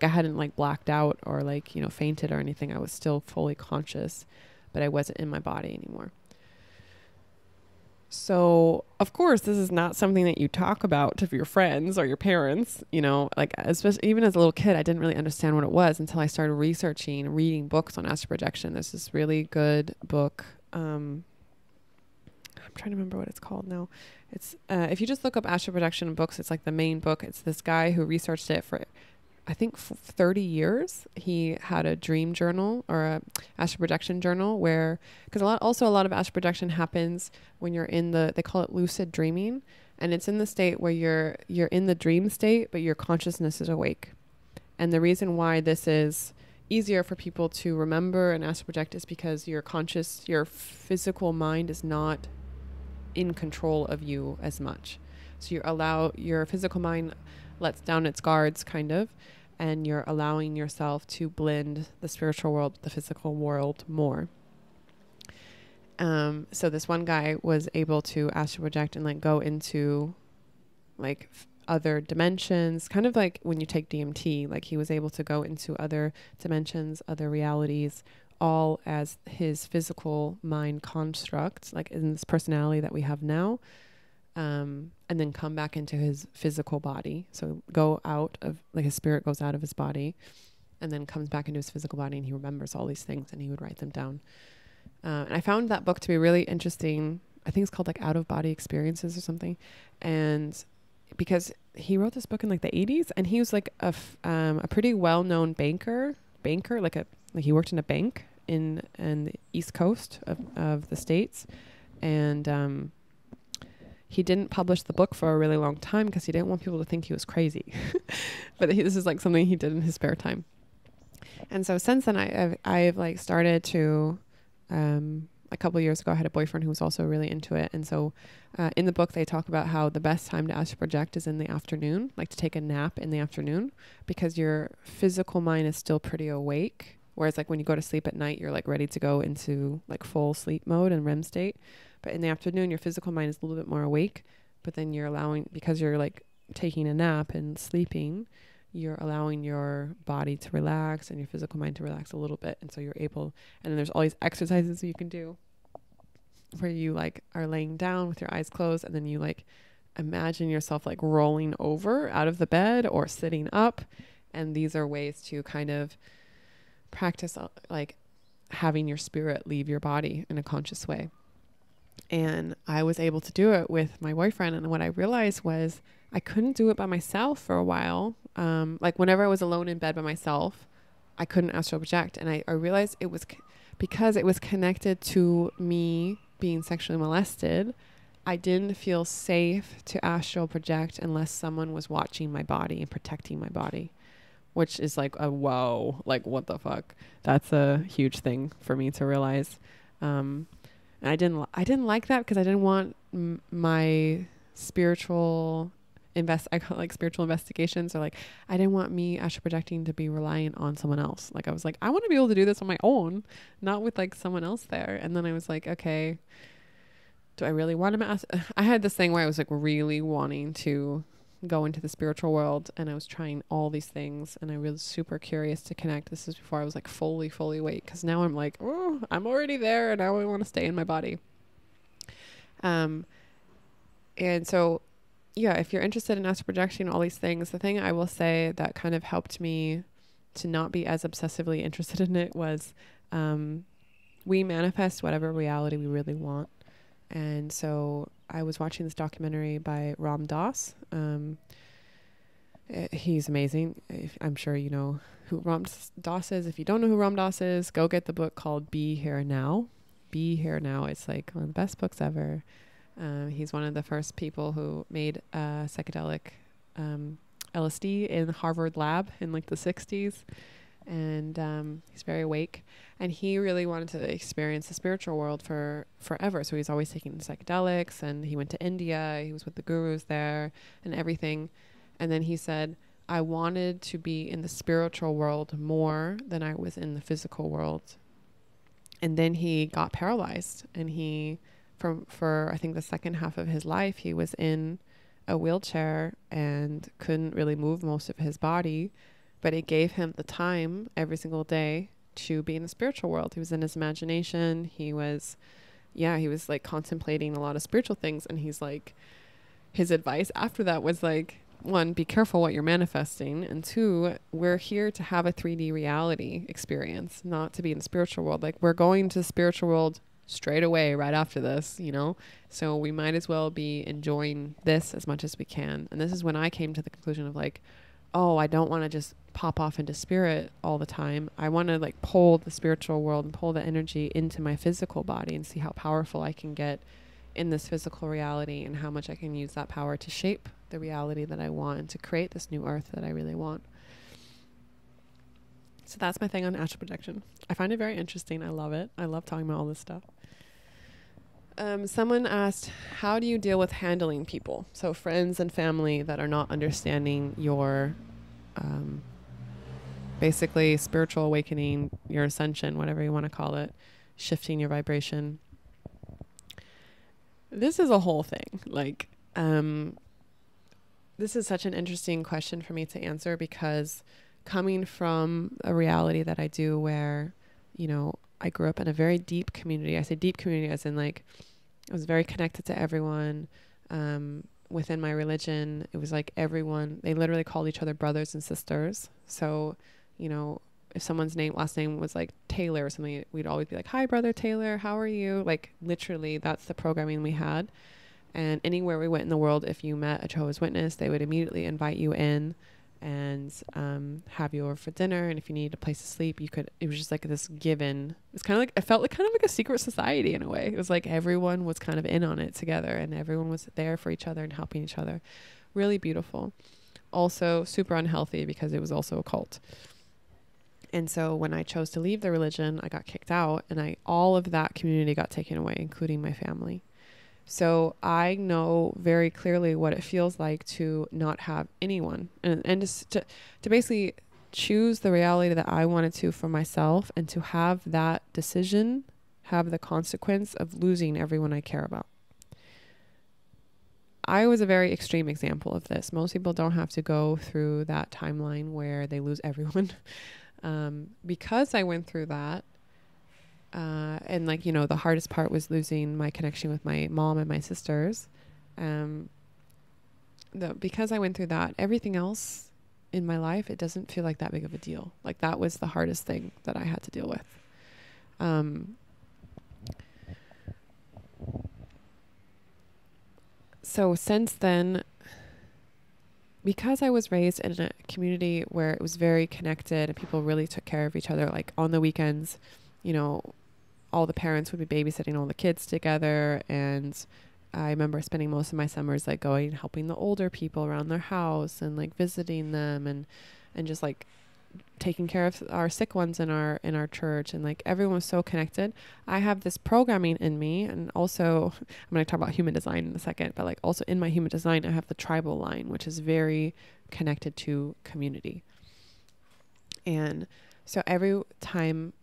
hadn't like blacked out or like, you know, fainted or anything. I was still fully conscious, but I wasn't in my body anymore. So of course, this is not something that you talk about to your friends or your parents, you know, like, especially even as a little kid, I didn't really understand what it was until I started researching, reading books on astral projection. There's this really good book. I'm trying to remember what it's called now. It's, if you just look up astral projection books, it's like the main book. It's this guy who researched it for, I think, 30 years. He had a dream journal or a astral projection journal where, because a lot of astral projection happens when you're in the, they call it lucid dreaming. And it's in the state where you're in the dream state, but your consciousness is awake. And the reason why this is easier for people to remember and astral project is because your conscious, your physical mind is not in control of you as much. So you allow your physical mind lets down its guards kind of, and you're allowing yourself to blend the spiritual world, the physical world more. So this one guy was able to astral project and like go into like other dimensions, kind of like when you take DMT, like he was able to go into other dimensions, other realities, all as his physical mind construct, like in this personality that we have now. And then come back into his physical body. So go out of, like, his spirit goes out of his body and then comes back into his physical body, and he remembers all these things and he would write them down. And I found that book to be really interesting. I think it's called like Out of Body Experiences or something. And because he wrote this book in like the 80s, and he was like a pretty well-known banker, like he worked in a bank in the East Coast of the States. And, he didn't publish the book for a really long time because he didn't want people to think he was crazy. But this is like something he did in his spare time. And so since then I've like started to, a couple of years ago, I had a boyfriend who was also really into it. And so, in the book, they talk about how the best time to astral project is in the afternoon, like to take a nap in the afternoon, because your physical mind is still pretty awake. Whereas like when you go to sleep at night, you're like ready to go into like full sleep mode and REM state. But in the afternoon, your physical mind is a little bit more awake, but then you're allowing, because you're like taking a nap and sleeping, you're allowing your body to relax and your physical mind to relax a little bit. And so you're able, and then there's all these exercises you can do where you like are laying down with your eyes closed. And then you like imagine yourself like rolling over out of the bed or sitting up. And these are ways to kind of practice like having your spirit leave your body in a conscious way. And I was able to do it with my boyfriend. And what I realized was I couldn't do it by myself for a while. Like whenever I was alone in bed by myself, I couldn't astral project. And I realized it was because it was connected to me being sexually molested. I didn't feel safe to astral project unless someone was watching my body and protecting my body, which is like a whoa, like what the fuck? That's a huge thing for me to realize. And I didn't like that because I didn't want my spiritual I call it like spiritual investigations, or like I didn't want me astral projecting to be reliant on someone else. Like I was like, I want to be able to do this on my own, not with like someone else there. And then I was like, okay, do I really want to? I had this thing where I was like really wanting to go into the spiritual world, and I was trying all these things, and I was super curious to connect. This is before I was like fully awake, because now I'm like, oh, I'm already there, and now I want to stay in my body. And so, yeah, if you're interested in astral projection, all these things, the thing I will say that kind of helped me to not be as obsessively interested in it was, we manifest whatever reality we really want. And so I was watching this documentary by Ram Dass. He's amazing. I'm sure you know who Ram Dass is. If you don't know who Ram Dass is, go get the book called Be Here Now. Be Here Now. It's like one of the best books ever. He's one of the first people who made psychedelic LSD in the Harvard lab in like the 60s. And he's very awake, and he really wanted to experience the spiritual world forever. So he's always taking psychedelics, and he went to India. He was with the gurus there and everything. And then he said, I wanted to be in the spiritual world more than I was in the physical world. And then he got paralyzed, and he, for I think the second half of his life, he was in a wheelchair and couldn't really move most of his body. But it gave him the time every single day to be in the spiritual world. He was in his imagination. He was, yeah, he was like contemplating a lot of spiritual things. And he's like, his advice after that was like, one, be careful what you're manifesting. And two, we're here to have a 3D reality experience, not to be in the spiritual world. Like we're going to the spiritual world straight away right after this, you know? So we might as well be enjoying this as much as we can. And this is when I came to the conclusion of like, oh, I don't want to just pop off into spirit all the time. I want to like pull the spiritual world and pull the energy into my physical body and see how powerful I can get in this physical reality and how much I can use that power to shape the reality that I want and to create this new earth that I really want. So that's my thing on astral projection. I find it very interesting. I love it. I love talking about all this stuff. Someone asked, how do you deal with handling people? So friends and family that are not understanding your basically spiritual awakening, your ascension, whatever you want to call it, shifting your vibration. This is a whole thing. Like, this is such an interesting question for me to answer, because coming from a reality that I do where, you know, I grew up in a very deep community. I say deep community as in like, I was very connected to everyone. Within my religion, it was like everyone, they literally called each other brothers and sisters. So, you know, if someone's last name was like Taylor or something, we'd always be like, hi, brother Taylor, how are you? Like literally that's the programming we had. And anywhere we went in the world, if you met a Jehovah's Witness, they would immediately invite you in and have you over for dinner, and if you needed a place to sleep, you could. It was just like this given. It's kind of like, it felt like kind of like a secret society in a way. It was like everyone was kind of in on it together, and everyone was there for each other and helping each other. Really beautiful. Also super unhealthy, because it was also a cult. And so when I chose to leave the religion, I got kicked out, and all of that community got taken away, including my family. So I know very clearly what it feels like to not have anyone, and just to basically choose the reality that I wanted to for myself, and to have that decision have the consequence of losing everyone I care about. I was a very extreme example of this. Most people don't have to go through that timeline where they lose everyone. Because I went through that, and like, you know, the hardest part was losing my connection with my mom and my sisters. Because I went through that, everything else in my life, it doesn't feel like that big of a deal. Like that was the hardest thing that I had to deal with. So since then, because I was raised in a community where it was very connected and people really took care of each other, like on the weekends, you know, all the parents would be babysitting all the kids together. And I remember spending most of my summers like going and helping the older people around their house and like visiting them and just like taking care of our sick ones in our church. And like everyone was so connected. I have this programming in me, and also I'm going to talk about human design in a second, but like also in my human design, I have the tribal line, which is very connected to community. And so every time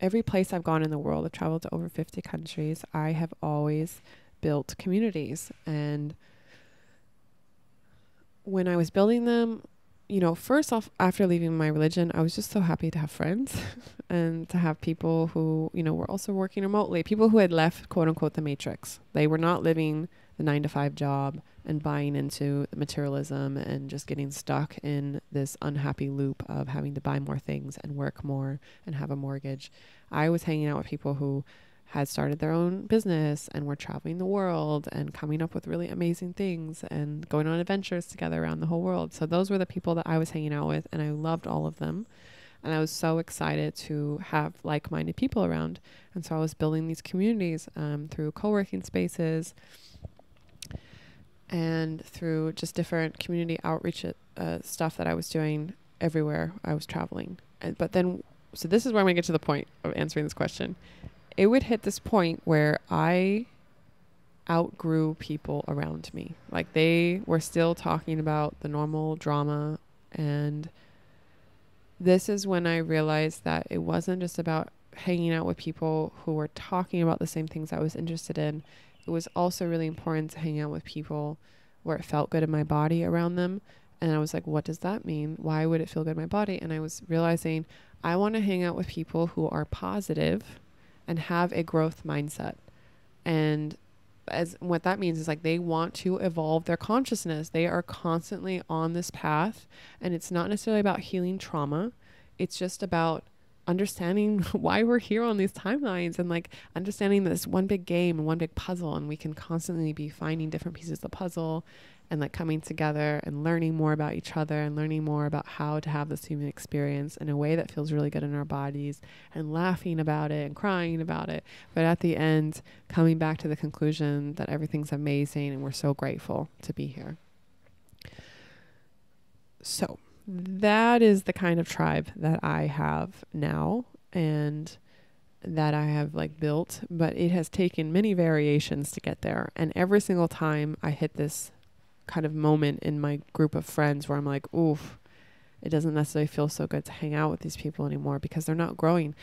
every place I've gone in the world, I've traveled to over 50 countries. I have always built communities. And when I was building them, you know, first off, after leaving my religion, I was just so happy to have friends and to have people who, you know, were also working remotely, people who had left, quote unquote, the matrix. They were not living the 9-to-5 job and buying into the materialism and just getting stuck in this unhappy loop of having to buy more things and work more and have a mortgage. I was hanging out with people who had started their own business and were traveling the world and coming up with really amazing things and going on adventures together around the whole world. So those were the people that I was hanging out with, and I loved all of them. And I was so excited to have like-minded people around. And so I was building these communities through co-working spaces and through just different community outreach stuff that I was doing everywhere I was traveling. But then, so this is where I'm gonna get to the point of answering this question. It would hit this point where I outgrew people around me. Like they were still talking about the normal drama. And this is when I realized that it wasn't just about hanging out with people who were talking about the same things I was interested in. It was also really important to hang out with people where it felt good in my body around them. And I was like, what does that mean? Why would it feel good in my body? And I was realizing I want to hang out with people who are positive and have a growth mindset. And as what that means is like they want to evolve their consciousness. They are constantly on this path, and it's not necessarily about healing trauma. It's just about understanding why we're here on these timelines, and like understanding this one big game and one big puzzle, and we can constantly be finding different pieces of the puzzle and like coming together and learning more about each other and learning more about how to have this human experience in a way that feels really good in our bodies, and laughing about it and crying about it. But at the end, coming back to the conclusion that everything's amazing and we're so grateful to be here. So that is the kind of tribe that I have now and that I have like built, but it has taken many variations to get there. And every single time I hit this kind of moment in my group of friends where I'm like, oof, it doesn't necessarily feel so good to hang out with these people anymore because they're not growing.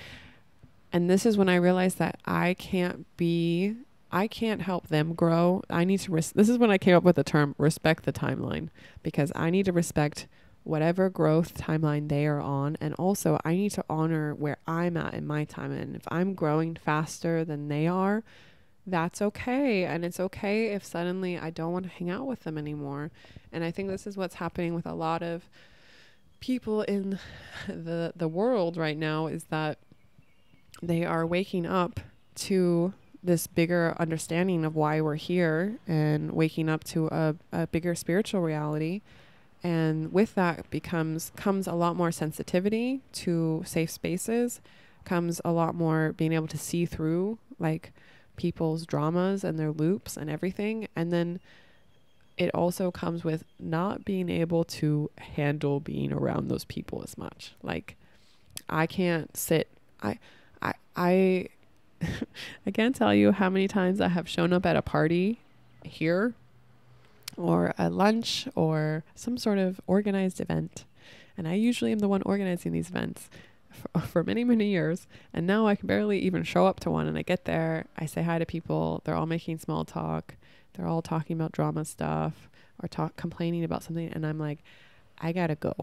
And this is when I realized that I can't help them grow. I need to, this is when I came up with the term respect the timeline, because I need to respect whatever growth timeline they are on. And also I need to honor where I'm at in my time. And if I'm growing faster than they are, that's okay. And it's okay if suddenly I don't want to hang out with them anymore. And I think this is what's happening with a lot of people in the world right now, is that they are waking up to this bigger understanding of why we're here and waking up to a bigger spiritual reality. And with that comes a lot more sensitivity to safe spaces, comes a lot more being able to see through like people's dramas and their loops and everything. And then it also comes with not being able to handle being around those people as much. Like I can't sit, I can't tell you how many times I have shown up at a party here or a lunch or some sort of organized event. And I usually am the one organizing these events for many, many years. And now I can barely even show up to one. And I get there, I say hi to people. They're all making small talk. They're all talking about drama stuff or complaining about something. And I'm like, I gotta go.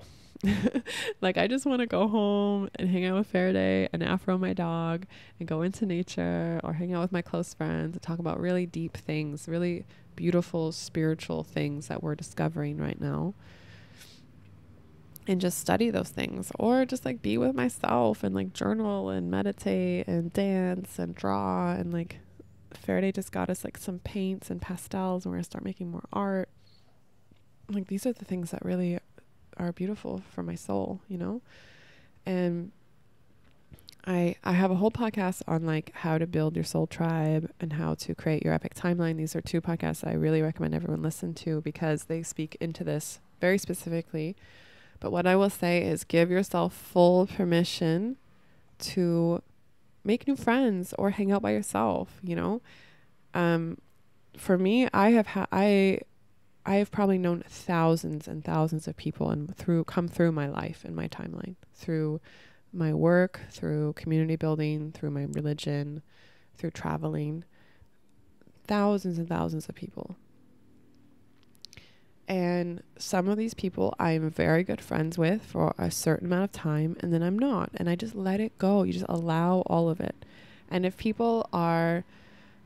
Like, I just want to go home and hang out with Faraday and Afro, my dog, and go into nature or hang out with my close friends and talk about really deep things, really beautiful spiritual things that we're discovering right now. And just study those things, or just like be with myself and like journal and meditate and dance and draw. And like Faraday just got us like some paints and pastels, and we're gonna start making more art. like, these are the things that really are beautiful for my soul, you know? And I have a whole podcast on like how to build your soul tribe and how to create your epic timeline. These are two podcasts that I really recommend everyone listen to because they speak into this very specifically. But what I will say is give yourself full permission to make new friends or hang out by yourself, you know? For me, I have probably known thousands and thousands of people and come through my life and my timeline, through my work, through community building, through my religion, through traveling, thousands and thousands of people. And some of these people I'm very good friends with for a certain amount of time, and then I'm not. And I just let it go. You just allow all of it. And if people are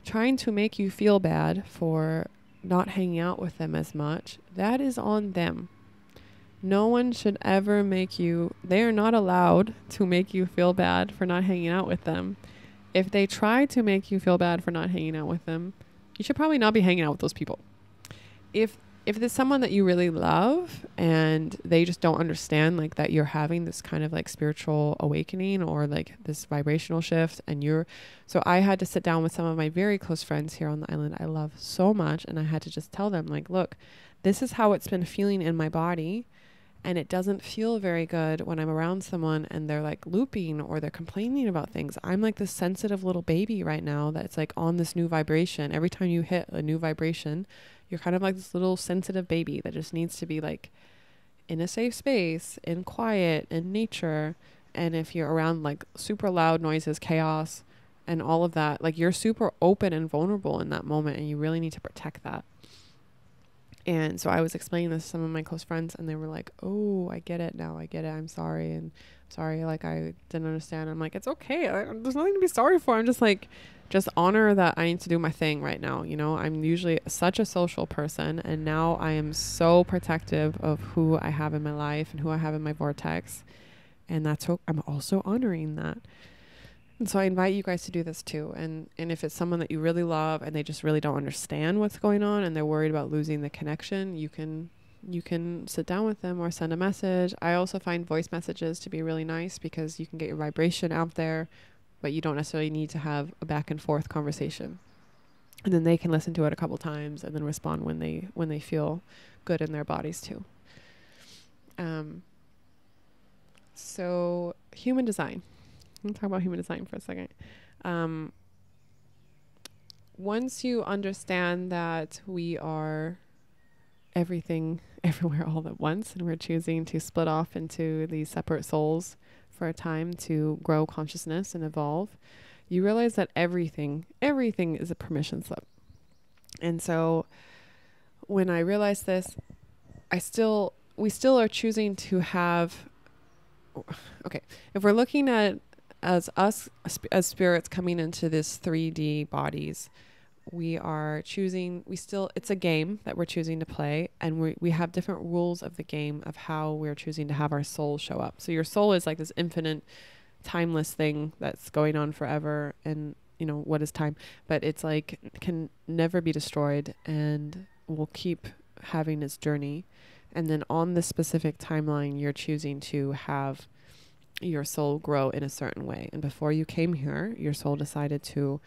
trying to make you feel bad for not hanging out with them as much, that is on them. No one should ever make you, they are not allowed to make you feel bad for not hanging out with them. If they try to make you feel bad for not hanging out with them, you should probably not be hanging out with those people. If there's someone that you really love and they just don't understand like that you're having this kind of like spiritual awakening or like this vibrational shift, and so I had to sit down with some of my very close friends here on the island I love so much, and I had to just tell them like, look, this is how it's been feeling in my body, and it doesn't feel very good when I'm around someone and they're like looping or they're complaining about things. I'm like this sensitive little baby right now that's like on this new vibration. Every time you hit a new vibration, you're kind of like this little sensitive baby that just needs to be like in a safe space, in quiet, in nature. And if you're around like super loud noises, chaos, and all of that, like you're super open and vulnerable in that moment, and you really need to protect that. And so I was explaining this to some of my close friends, and they were like, oh, I get it now. I get it. I'm sorry. And I'm sorry. Like, I didn't understand. I'm like, it's okay. There's nothing to be sorry for. I'm just like, just honor that I need to do my thing right now. You know, I'm usually such a social person, and now I am so protective of who I have in my life and who I have in my vortex. And that's what I'm also honoring that. And so I invite you guys to do this too. And if it's someone that you really love and they just really don't understand what's going on and they're worried about losing the connection, you can sit down with them or send a message. I also find voice messages to be really nice because you can get your vibration out there, but you don't necessarily need to have a back and forth conversation. And then they can listen to it a couple times and then respond when they feel good in their bodies too. So human design. I'm going to talk about human design for a second. Once you understand that we are everything, everywhere, all at once, and we're choosing to split off into these separate souls for a time to grow consciousness and evolve, you realize that everything is a permission slip. And so when I realized this, we still are choosing to have, okay, if we're looking at as spirits coming into this 3D bodies, we are choosing, it's a game that we're choosing to play, and we have different rules of the game of how we're choosing to have our soul show up. So your soul is like this infinite, timeless thing that's going on forever, and you know, what is time? But it's like, can never be destroyed and will keep having its journey. And then on this specific timeline, you're choosing to have your soul grow in a certain way. And before you came here, your soul decided to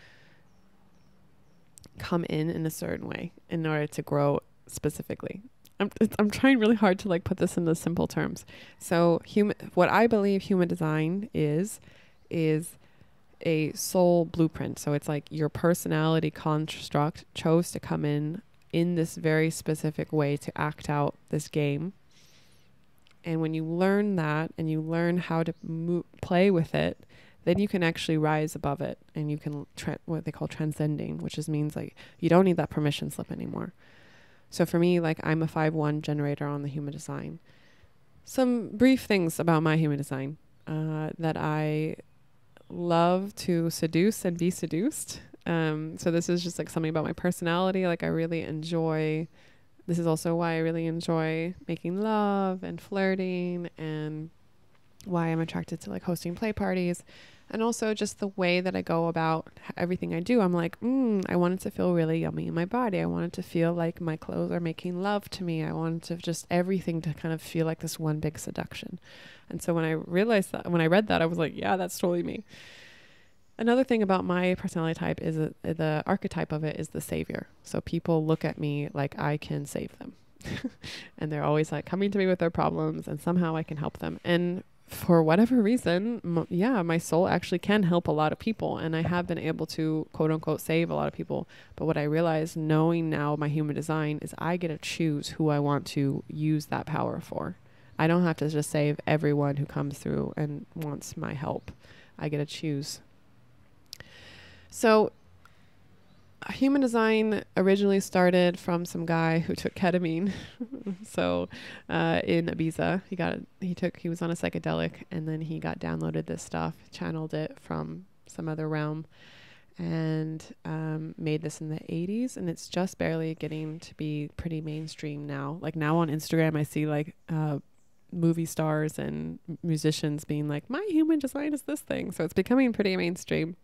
come in a certain way in order to grow specifically. I'm trying really hard to like put this into simple terms. So what I believe human design is a soul blueprint. So it's like your personality construct chose to come in this very specific way to act out this game. And when you learn that and you learn how to play with it, then you can actually rise above it, and you can what they call transcending, which just means like you don't need that permission slip anymore. So for me, like I'm a 5/1 generator on the human design. Some brief things about my human design, that I love to seduce and be seduced. So this is just like something about my personality. Like I really enjoy, this is also why I really enjoy making love and flirting and why I'm attracted to like hosting play parties. And also just the way that I go about everything I do. I'm like, I want it to feel really yummy in my body. I want it to feel like my clothes are making love to me. I want to just everything to kind of feel like this one big seduction. And so when I realized that, when I read that, I was like, yeah, that's totally me. Another thing about my personality type is the archetype of it is the savior. So people look at me like I can save them. And they're always like coming to me with their problems and somehow I can help them. And for whatever reason, my soul actually can help a lot of people. And I have been able to, quote unquote, save a lot of people. But what I realized, knowing now my human design, is I get to choose who I want to use that power for. I don't have to just save everyone who comes through and wants my help. I get to choose. So human design originally started from some guy who took ketamine. So in Ibiza, he was on a psychedelic, and then he got downloaded this stuff, channeled it from some other realm, and made this in the 80s. And it's just barely getting to be pretty mainstream now. Like now on Instagram, I see like movie stars and musicians being like, my human design is this thing. So it's becoming pretty mainstream.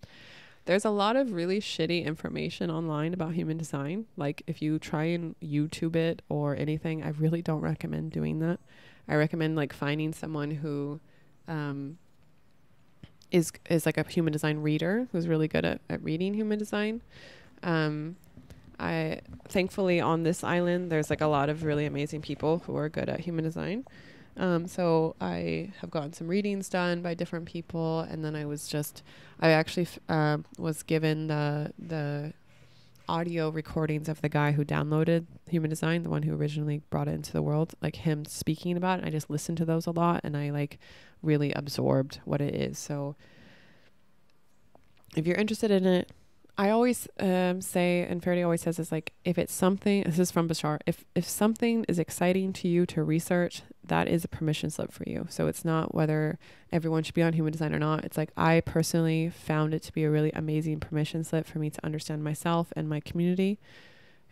There's a lot of really shitty information online about human design. Like if you try and YouTube it or anything, I really don't recommend doing that. I recommend like finding someone who is like a human design reader who's really good at reading human design. I thankfully on this island, there's like a lot of really amazing people who are good at human design. So I have gotten some readings done by different people. And then I actually was given the audio recordings of the guy who downloaded human design, the one who originally brought it into the world, like him speaking about it. I just listened to those a lot and I like really absorbed what it is. So if you're interested in it, I always say, and Faraday always says, is like, if it's something, this is from Bashar, if something is exciting to you to research, that is a permission slip for you. So it's not whether everyone should be on human design or not. It's like, I personally found it to be a really amazing permission slip for me to understand myself and my community.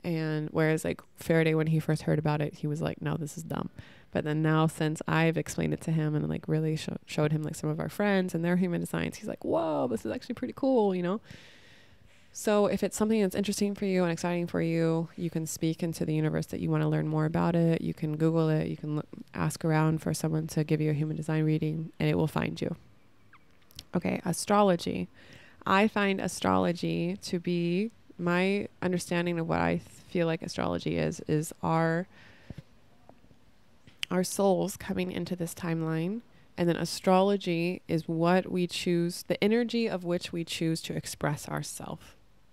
And whereas like Faraday, when he first heard about it, he was like, no, this is dumb. But then now since I've explained it to him and like really showed him like some of our friends and their human designs, he's like, whoa, this is actually pretty cool, you know? So if it's something that's interesting for you and exciting for you, you can speak into the universe that you want to learn more about it. You can Google it. You can ask around for someone to give you a human design reading and it will find you. Okay. Astrology. I find astrology to be, my understanding of what I feel like astrology is our souls coming into this timeline. And then astrology is what we choose, the energy of which we choose to express ourselves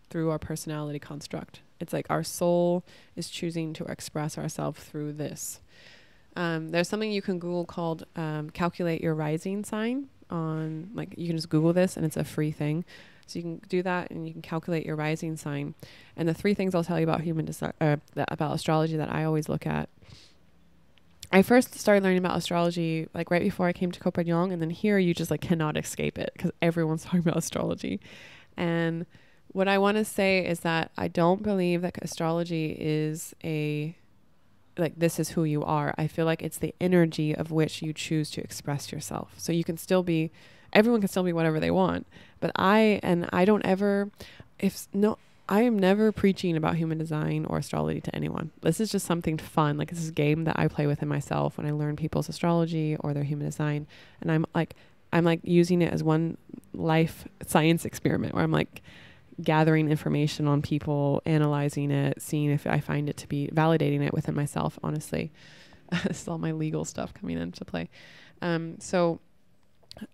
through our personality construct. It's like our soul is choosing to express ourselves through this. There's something you can Google called calculate your rising sign on, like you can just Google this and it's a free thing. So you can do that and you can calculate your rising sign. And the three things I'll tell you about about astrology that I always look at. I first started learning about astrology like right before I came to Koh Phangan, and then here you just like cannot escape it because everyone's talking about astrology. And what I want to say is that I don't believe that astrology is like this is who you are. I feel like it's the energy of which you choose to express yourself. So you can still be, everyone can still be whatever they want, but I don't ever, I am never preaching about human design or astrology to anyone. This is just something fun. Like this is a game that I play within myself when I learn people's astrology or their human design. And I'm like using it as one life science experiment where I'm like gathering information on people, analyzing it, seeing if I find it to be validating it within myself. Honestly, this is all my legal stuff coming into play. So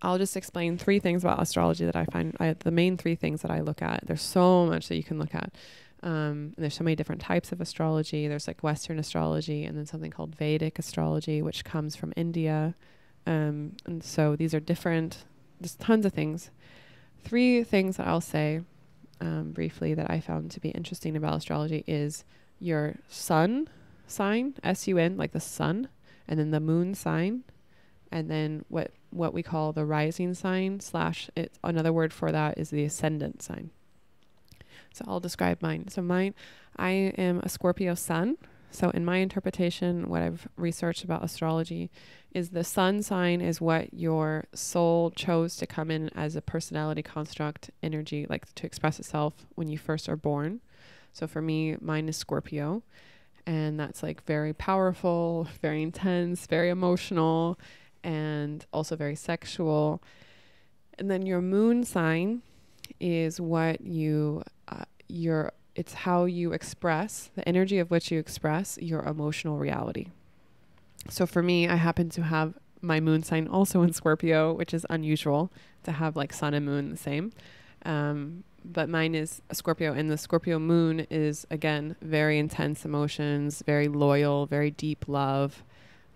I'll just explain three things about astrology that I find, the main three things that I look at. There's so much that you can look at. And there's so many different types of astrology. There's like Western astrology and then something called Vedic astrology, which comes from India. And so these are different, there's tons of things. Three things that I'll say briefly that I found to be interesting about astrology is your sun sign, S-U-N, like the sun, and then the moon sign, and then what we call the rising sign / it's another word for that is the ascendant sign. So I'll describe mine. So mine, I am a Scorpio sun. So in my interpretation, what I've researched about astrology is the sun sign is what your soul chose to come in as a personality construct, energy, like to express itself when you first are born. So for me, mine is Scorpio, and that's like very powerful, very intense, very emotional, and also very sexual. And then your moon sign is what you, it's how you express, the energy of which you express your emotional reality. So for me, I happen to have my moon sign also in Scorpio, which is unusual to have like sun and moon the same. But mine is a Scorpio, and the Scorpio moon is, again, very intense emotions, very loyal, very deep love,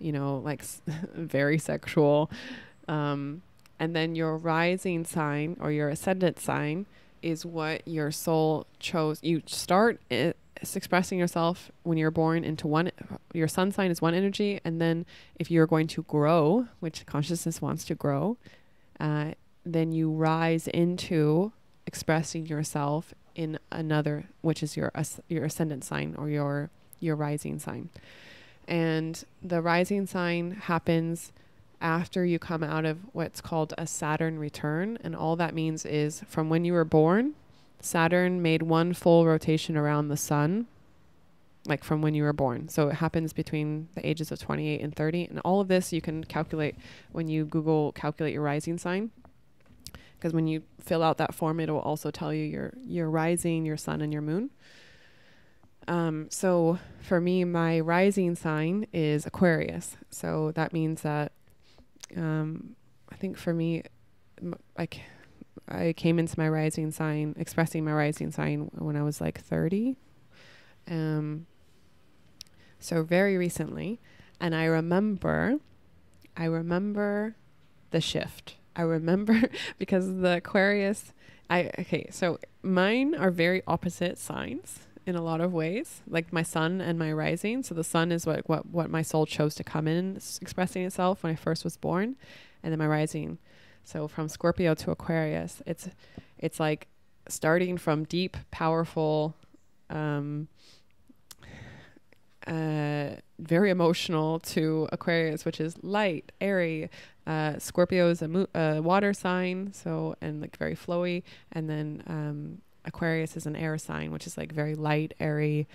you know, like very sexual. And then your rising sign or your ascendant sign is what your soul chose. You start expressing yourself when you're born into one, your sun sign is one energy. And then if you're going to grow, which consciousness wants to grow, then you rise into expressing yourself in another, which is your ascendant sign or your rising sign. And the rising sign happens after you come out of what's called a Saturn return. And all that means is from when you were born, Saturn made one full rotation around the sun, like from when you were born. So it happens between the ages of 28 and 30. And all of this you can calculate when you Google calculate your rising sign, because when you fill out that form, it will also tell you your rising, your sun, and your moon. So for me, my rising sign is Aquarius. So that means that I think for me, I came into my rising sign, expressing my rising sign when I was like 30. So very recently. And I remember the shift. I remember because the Aquarius, okay, so mine are very opposite signs in a lot of ways, like my sun and my rising. So the sun is what my soul chose to come in expressing itself when I first was born, and then my rising. So from Scorpio to Aquarius, it's like starting from deep, powerful, very emotional, to Aquarius, which is light, airy. Scorpio is a water sign, so, and like very flowy, and then Aquarius is an air sign, which is like very light, airy,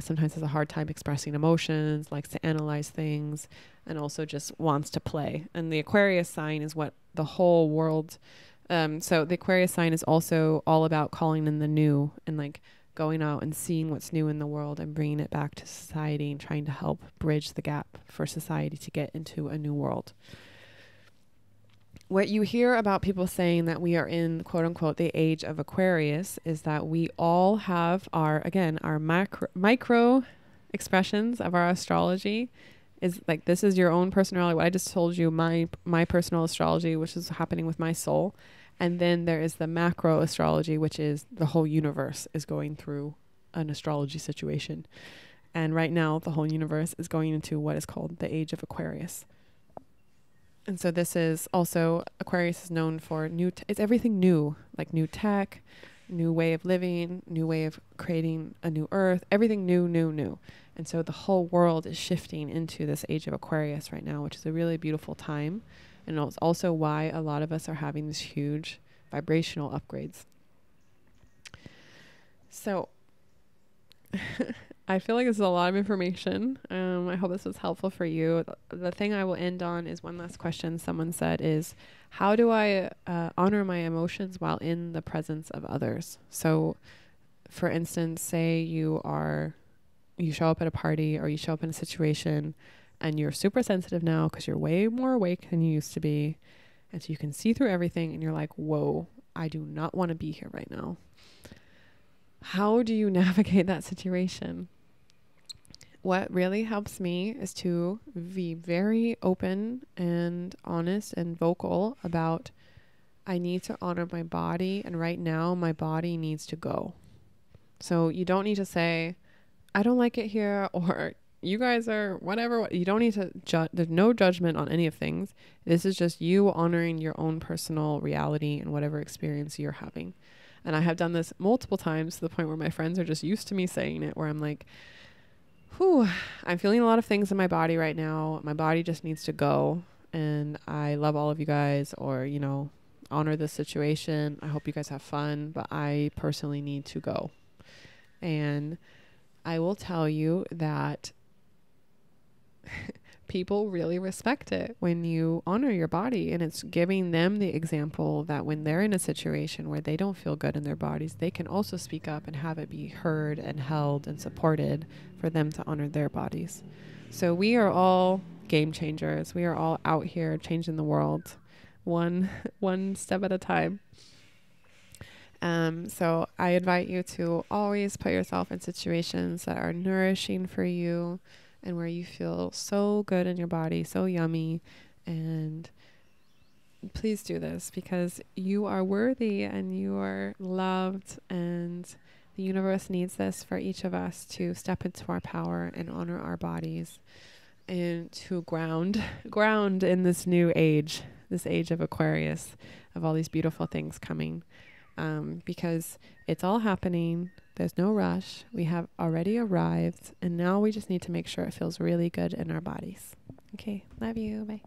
sometimes has a hard time expressing emotions, likes to analyze things, and also just wants to play. And the Aquarius sign is what the whole world, so the Aquarius sign is also all about calling in the new and like going out and seeing what's new in the world and bringing it back to society and trying to help bridge the gap for society to get into a new world. What you hear about people saying that we are in, quote unquote, the age of Aquarius is that we all have our, again, our micro expressions of our astrology. Is like, this is your own personality. What I just told you, my personal astrology, which is happening with my soul. And then there is the macro astrology, which is the whole universe is going through an astrology situation. And right now the whole universe is going into what is called the age of Aquarius. And so this is also, Aquarius is known for new, it's everything new, like new tech, new way of living, new way of creating a new earth, everything new, new, new. And so the whole world is shifting into this age of Aquarius right now, which is a really beautiful time. And it's also why a lot of us are having these huge vibrational upgrades. So I feel like this is a lot of information. I hope this was helpful for you. The thing I will end on is one last question someone said is, how do I honor my emotions while in the presence of others? So for instance, say you show up at a party or you show up in a situation and you're super sensitive now because you're way more awake than you used to be. And so you can see through everything and you're like, whoa, I do not want to be here right now. How do you navigate that situation? What really helps me is to be very open and honest and vocal about, I need to honor my body, and right now my body needs to go. So you don't need to say, I don't like it here, or you guys are whatever. You don't need to judge. There's no judgment on any of things. This is just you honoring your own personal reality and whatever experience you're having. And I have done this multiple times to the point where my friends are just used to me saying it, where I'm like, Whew, I'm feeling a lot of things in my body right now. My body just needs to go. And I love all of you guys, or, you know, honor this situation. I hope you guys have fun, but I personally need to go. And I will tell you that people really respect it when you honor your body, and it's giving them the example that when they're in a situation where they don't feel good in their bodies, they can also speak up and have it be heard and held and supported for them to honor their bodies. So we are all game changers. We are all out here changing the world one step at a time. So I invite you to always put yourself in situations that are nourishing for you, and where you feel so good in your body, so yummy. And please do this, because you are worthy and you are loved, and the universe needs this for each of us to step into our power and honor our bodies, and to ground in this new age, this age of Aquarius, of all these beautiful things coming, because it's all happening. There's no rush. We have already arrived, and now we just need to make sure it feels really good in our bodies. Okay. Love you. Bye.